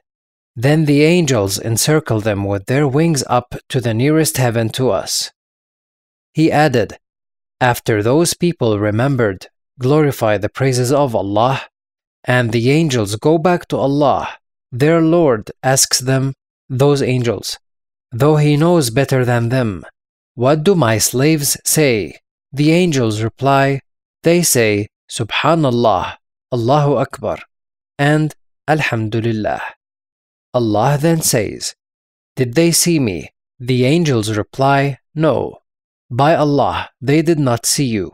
then the angels encircle them with their wings up to the nearest heaven to us. He added, after those people remembered, glorify the praises of Allah, and the angels go back to Allah, their Lord asks them, those angels, though He knows better than them, what do my slaves say? The angels reply, they say, Subhanallah, Allahu Akbar, and Alhamdulillah. Allah then says, did they see me? The angels reply, no. By Allah, they did not see you.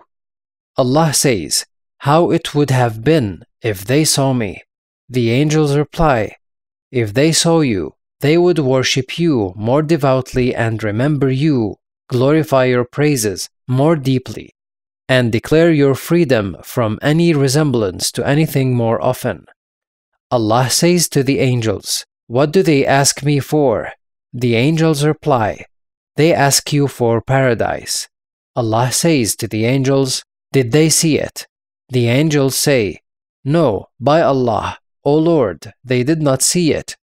Allah says, how it would have been if they saw me. The angels reply, if they saw you, they would worship you more devoutly and remember you, glorify your praises more deeply, and declare your freedom from any resemblance to anything more often. Allah says to the angels, what do they ask me for? The angels reply, they ask you for paradise. Allah says to the angels, did they see it? The angels say, no, by Allah, O Lord, they did not see it.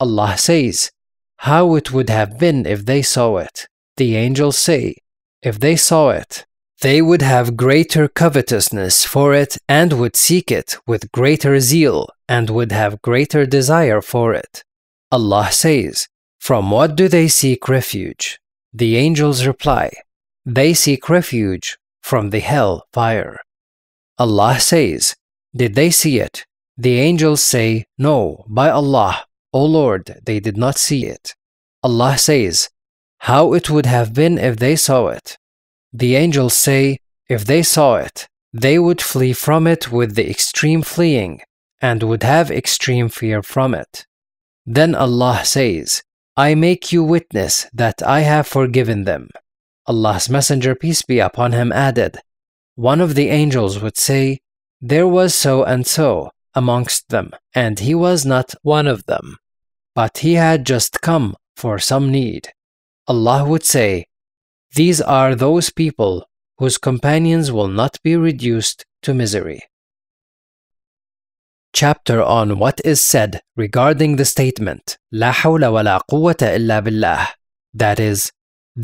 Allah says, how it would have been if they saw it? The angels say, if they saw it, they would have greater covetousness for it and would seek it with greater zeal and would have greater desire for it. Allah says, from what do they seek refuge? The angels reply, they seek refuge from the hell fire. Allah says, did they see it? The angels say, no, by Allah, O Lord, they did not see it. Allah says, how it would have been if they saw it? The angels say, if they saw it, they would flee from it with the extreme fleeing, and would have extreme fear from it. Then Allah says, I make you witness that I have forgiven them. Allah's Messenger, peace be upon him, added, one of the angels would say, there was so and so amongst them, and he was not one of them. but he had just come for some need, Allah would say, "These are those people whose companions will not be reduced to misery." Chapter on what is said regarding the statement, "La hawla wa la quwwata illa billah," that is,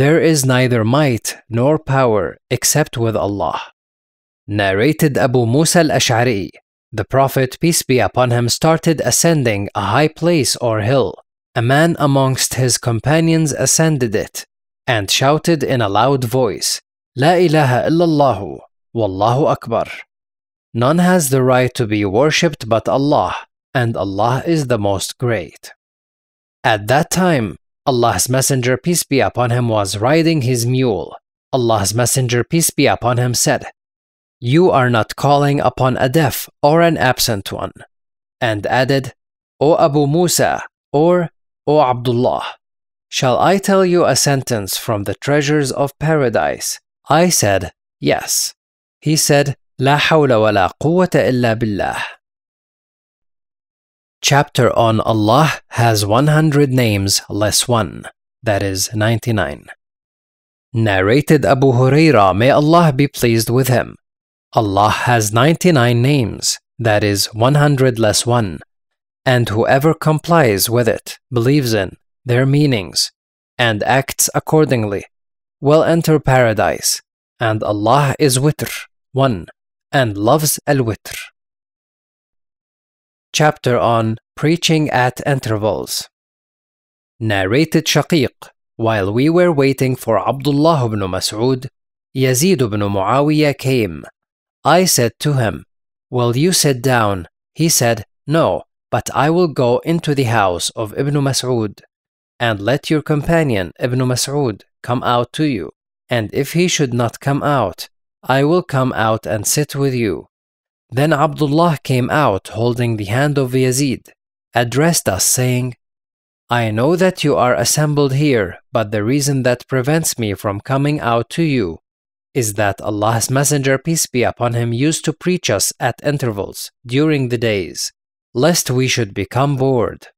there is neither might nor power except with Allah. Narrated Abu Musa al-Ash'ari, the Prophet, peace be upon him, started ascending a high place or hill. A man amongst his companions ascended it, and shouted in a loud voice, "La ilaha illallahu, wallahu akbar." None has the right to be worshipped but Allah, and Allah is the most great. At that time, Allah's Messenger, peace be upon him, was riding his mule. Allah's Messenger, peace be upon him, said, "You are not calling upon a deaf or an absent one," and added, "O Abu Musa," or "O Abdullah, shall I tell you a sentence from the treasures of paradise?" I said, "Yes." He said, "La hawla wa la quwwata illa billah." Chapter on Allah has one hundred names less one, that is ninety-nine. Narrated Abu Hurairah, may Allah be pleased with him, Allah has ninety-nine names, that is one hundred less one, and whoever complies with it, believes in their meanings, and acts accordingly, will enter paradise, and Allah is witr, one, and loves al-witr. Chapter on preaching at intervals. Narrated Shaqiq, while we were waiting for Abdullah ibn Mas'ud, Yazid ibn Muawiyah came. I said to him, "Will you sit down?" He said, "No, but I will go into the house of Ibn Mas'ud, and let your companion Ibn Mas'ud come out to you, and if he should not come out, I will come out and sit with you." Then Abdullah came out holding the hand of Yazid, addressed us saying, "I know that you are assembled here, but the reason that prevents me from coming out to you is that Allah's Messenger, peace be upon him, used to preach us at intervals during the days, lest we should become bored.